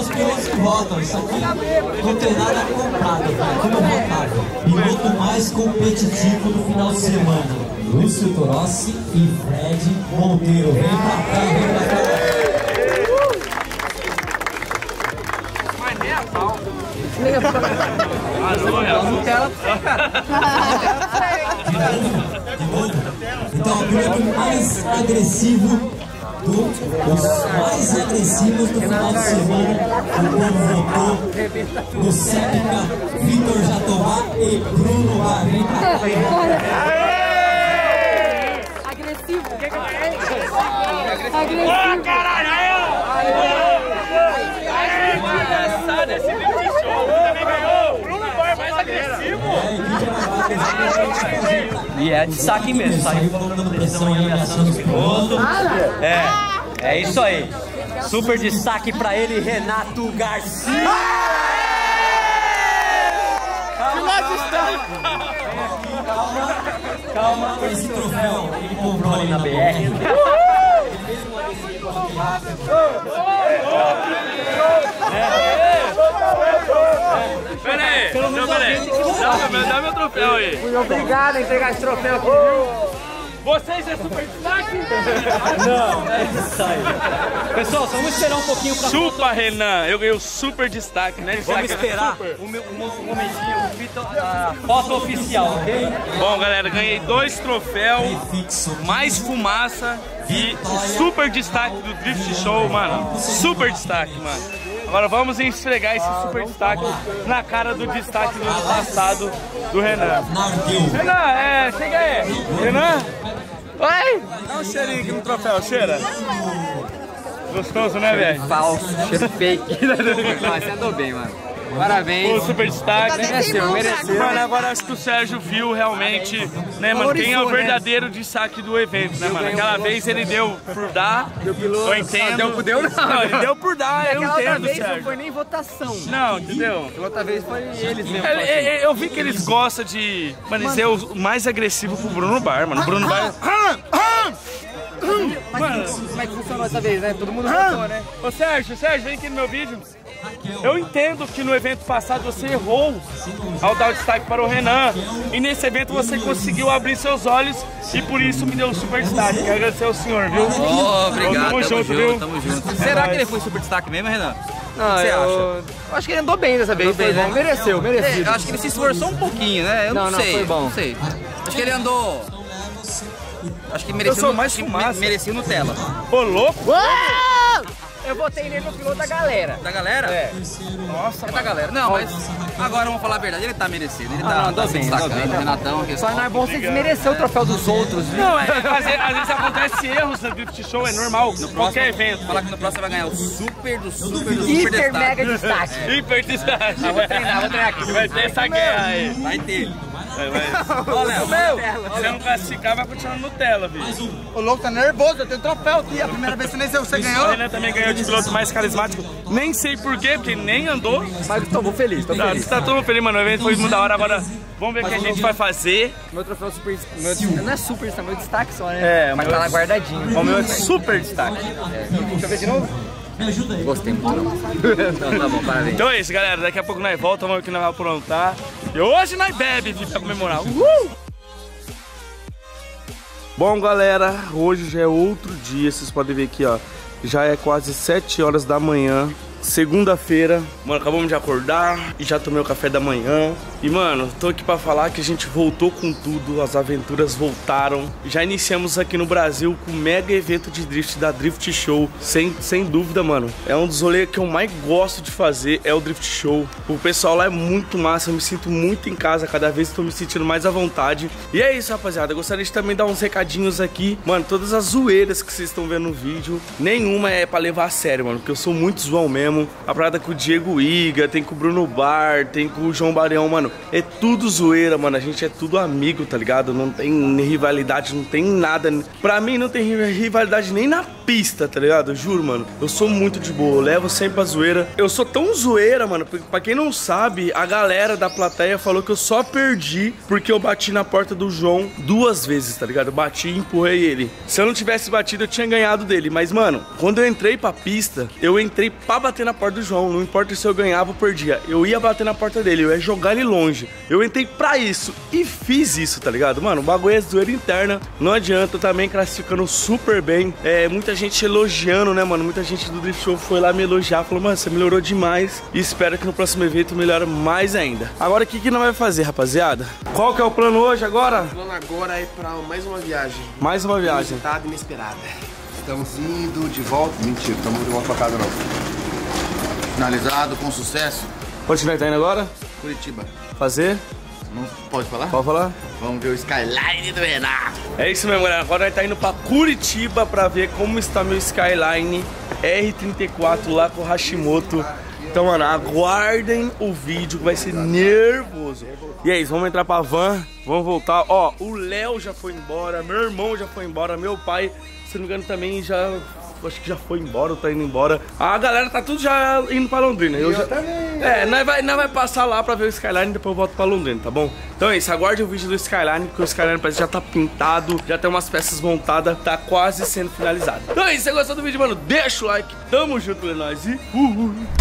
Os pilotos que votam, isso aqui não tem nada comprado, cara. Como votar? Piloto mais competitivo do final de semana, Lúcio Torossi e Fred Monteiro. Vem pra cá, vem pra cá. Nutella pra você, cara. De novo? Então, o piloto mais agressivo, do, os mais agressivos do final de semana, o povo votou no Sépica, Vitor Jatobá e Bruno Barri. Agressivo? O que que eu falei? Agressivo. Ô, caralho! Aê! Aê! E é de saque mesmo, saque colocando pressão e ameaçando os pilotos. É, é isso aí. Super destaque pra ele, Renato Garcia. Calma, calma, calma, calma. Esse troféu ele comprou ali na B R. Pera aí, pelo menos dá meu troféu aí. Obrigado a entregar esse troféu aqui, viu? Vocês é super destaque? Não, é isso aí. Pessoal, só vamos esperar um pouquinho pra... Chupa, Renan, eu ganhei o super destaque, né? Vamos esperar um momentinho, a foto oficial, ok? Bom, galera, ganhei dois troféus, mais fumaça e o super destaque do Drift Show, mano. Super destaque, mano. Agora vamos esfregar esse super destaque na cara do destaque do ano passado do Renan. Renan, é, chega aí. Renan? Oi? Dá um cheirinho aqui no troféu, cheira. Gostoso, né, velho? Falso, cheiro fake. Mas você andou bem, mano. Parabéns. O super destaque. Mereceu, mereceu. Mano, agora acho que o Sérgio viu realmente, né, mano, quem é o verdadeiro destaque do evento, né, mano? Aquela vez ele deu por dar, eu entendo. Deu por deu, não. Ele deu por dar, eu entendo, Sérgio. Não foi nem votação. Não, entendeu? Outra vez foi eles mesmo. Eu vi que eles gostam de, mano, eles são o mais agressivo pro Bruno Bar, mano. O Bruno Bar... Mano, como é que funcionou essa vez, né? Todo mundo votou, né? Ô, Sérgio, Sérgio, vem aqui no meu vídeo. Eu entendo que no evento passado você errou ao dar o destaque para o Renan, e nesse evento você conseguiu abrir seus olhos e por isso me deu um super destaque. Quero agradecer ao senhor, viu? Oh, obrigado, tamo, tamo junto, junto, viu? Tamo junto. Será que ele foi super destaque mesmo, Renan? Não, o que você eu... acha? Eu acho que ele andou bem dessa vez, bem, né? Mereceu, merecido. Eu acho que ele se esforçou um pouquinho, né? Eu não, não sei, não, foi bom. Não sei. Acho que ele andou... Acho que mereceu, eu sou mais fumaça. Merecia Nutella. Ô, louco! Eu votei nele no piloto da galera. Da galera? É. Nossa, é da galera. Não, mas agora vamos falar a verdade, ele tá merecido. Ele tá, ah, não, tá bem, destacando, bem, Renatão. Só não é bom você desmerecer o troféu dos outros, viu? Não, é, às, vezes, às vezes acontece erros no Drift Show, é normal, no qualquer evento. Falar que no próximo vai ganhar o super do super do super hiper destaque. Mega destaque. É. Hiper destaque. Ah, vou treinar, vou treinar aqui. Vai ter essa guerra aí. Vai ter. Vai, vai. Olha, meu, se eu não classificar, vai continuar no Nutella, viu? O louco tá nervoso, eu tenho troféu aqui. A primeira vez que nem sei, você ganhou. O Renan também ganhou de piloto mais carismático. Nem sei porquê, porque nem andou. Mas tô feliz, tô feliz. Tá, tá todo feliz, mano. O evento foi muito da hora. Agora vamos ver o que a gente vai fazer. Meu troféu super. Meu, não é super destaque, meu destaque só, né? É, mas tá lá guardadinho. O meu é super destaque. É. Deixa eu ver de novo. Me ajuda aí. Gostei muito. Não, tá bom, parabéns. Então é isso, galera. Daqui a pouco nós voltamos, vamos ver o que nós vamos aprontar. E hoje nós bebe, filho, pra comemorar. Uhul! Bom, galera, hoje já é outro dia. Vocês podem ver aqui, ó. Já é quase sete horas da manhã. Segunda-feira, mano, acabamos de acordar e já tomei o café da manhã. E, mano, tô aqui pra falar que a gente voltou com tudo, as aventuras voltaram. Já iniciamos aqui no Brasil com o mega evento de drift da Drift Show. Sem, sem dúvida, mano, é um dos rolês que eu mais gosto de fazer, é o Drift Show. O pessoal lá é muito massa, eu me sinto muito em casa, cada vez tô me sentindo mais à vontade. E é isso, rapaziada, eu gostaria de também dar uns recadinhos aqui. Mano, todas as zoeiras que vocês estão vendo no vídeo, nenhuma é pra levar a sério, mano, porque eu sou muito zoão mesmo. A parada com o Diego Higa, tem com o Bruno Bar, tem com o João Barion, mano. É tudo zoeira, mano. A gente é tudo amigo, tá ligado? Não tem rivalidade, não tem nada. Pra mim não tem rivalidade nem na pista, tá ligado? Eu juro, mano. Eu sou muito de boa, eu levo sempre a zoeira. Eu sou tão zoeira, mano. Pra quem não sabe, a galera da plateia falou que eu só perdi porque eu bati na porta do João duas vezes, tá ligado? Eu bati e empurrei ele. Se eu não tivesse batido, eu tinha ganhado dele. Mas, mano, quando eu entrei pra pista, eu entrei pra bater na porta do João, não importa se eu ganhava ou perdia, eu ia bater na porta dele, eu ia jogar ele longe, eu entrei pra isso e fiz isso, tá ligado? Mano, o bagulho é zoeira interna, não adianta, também classificando super bem, é, muita gente elogiando, né, mano, muita gente do Drift Show foi lá me elogiar, falou, mano, você melhorou demais e espero que no próximo evento melhore mais ainda. Agora, o que que nós vamos fazer, rapaziada? Qual que é o plano hoje, agora? O plano agora é pra mais uma viagem. Mais uma viagem? Inusitada, inesperada. Estamos indo de volta, mentira, estamos de volta pra casa não. Finalizado, com sucesso. Onde vai estar indo agora? Curitiba. Fazer? Não pode falar? Pode falar. Vamos ver o Skyline do Renato. É isso mesmo, galera. Agora nós tá indo pra Curitiba pra ver como está meu Skyline R trinta e quatro lá com o Hashimoto. Então, mano, aguardem o vídeo que vai ser nervoso. E é isso, vamos entrar pra van, vamos voltar. Ó, o Léo já foi embora, meu irmão já foi embora, meu pai, se não me engano, também já... acho que já foi embora, ou tá indo embora. A galera tá tudo já indo pra Londrina. Eu, eu já... também. É, nós vai, nós vai passar lá pra ver o Skyline e depois eu volto pra Londrina, tá bom? Então é isso, aguarde o vídeo do Skyline, porque o Skyline parece que já tá pintado, já tem umas peças montadas, tá quase sendo finalizado. Então é isso, se você gostou do vídeo, mano, deixa o like, tamo junto, é nóis e... Uhul.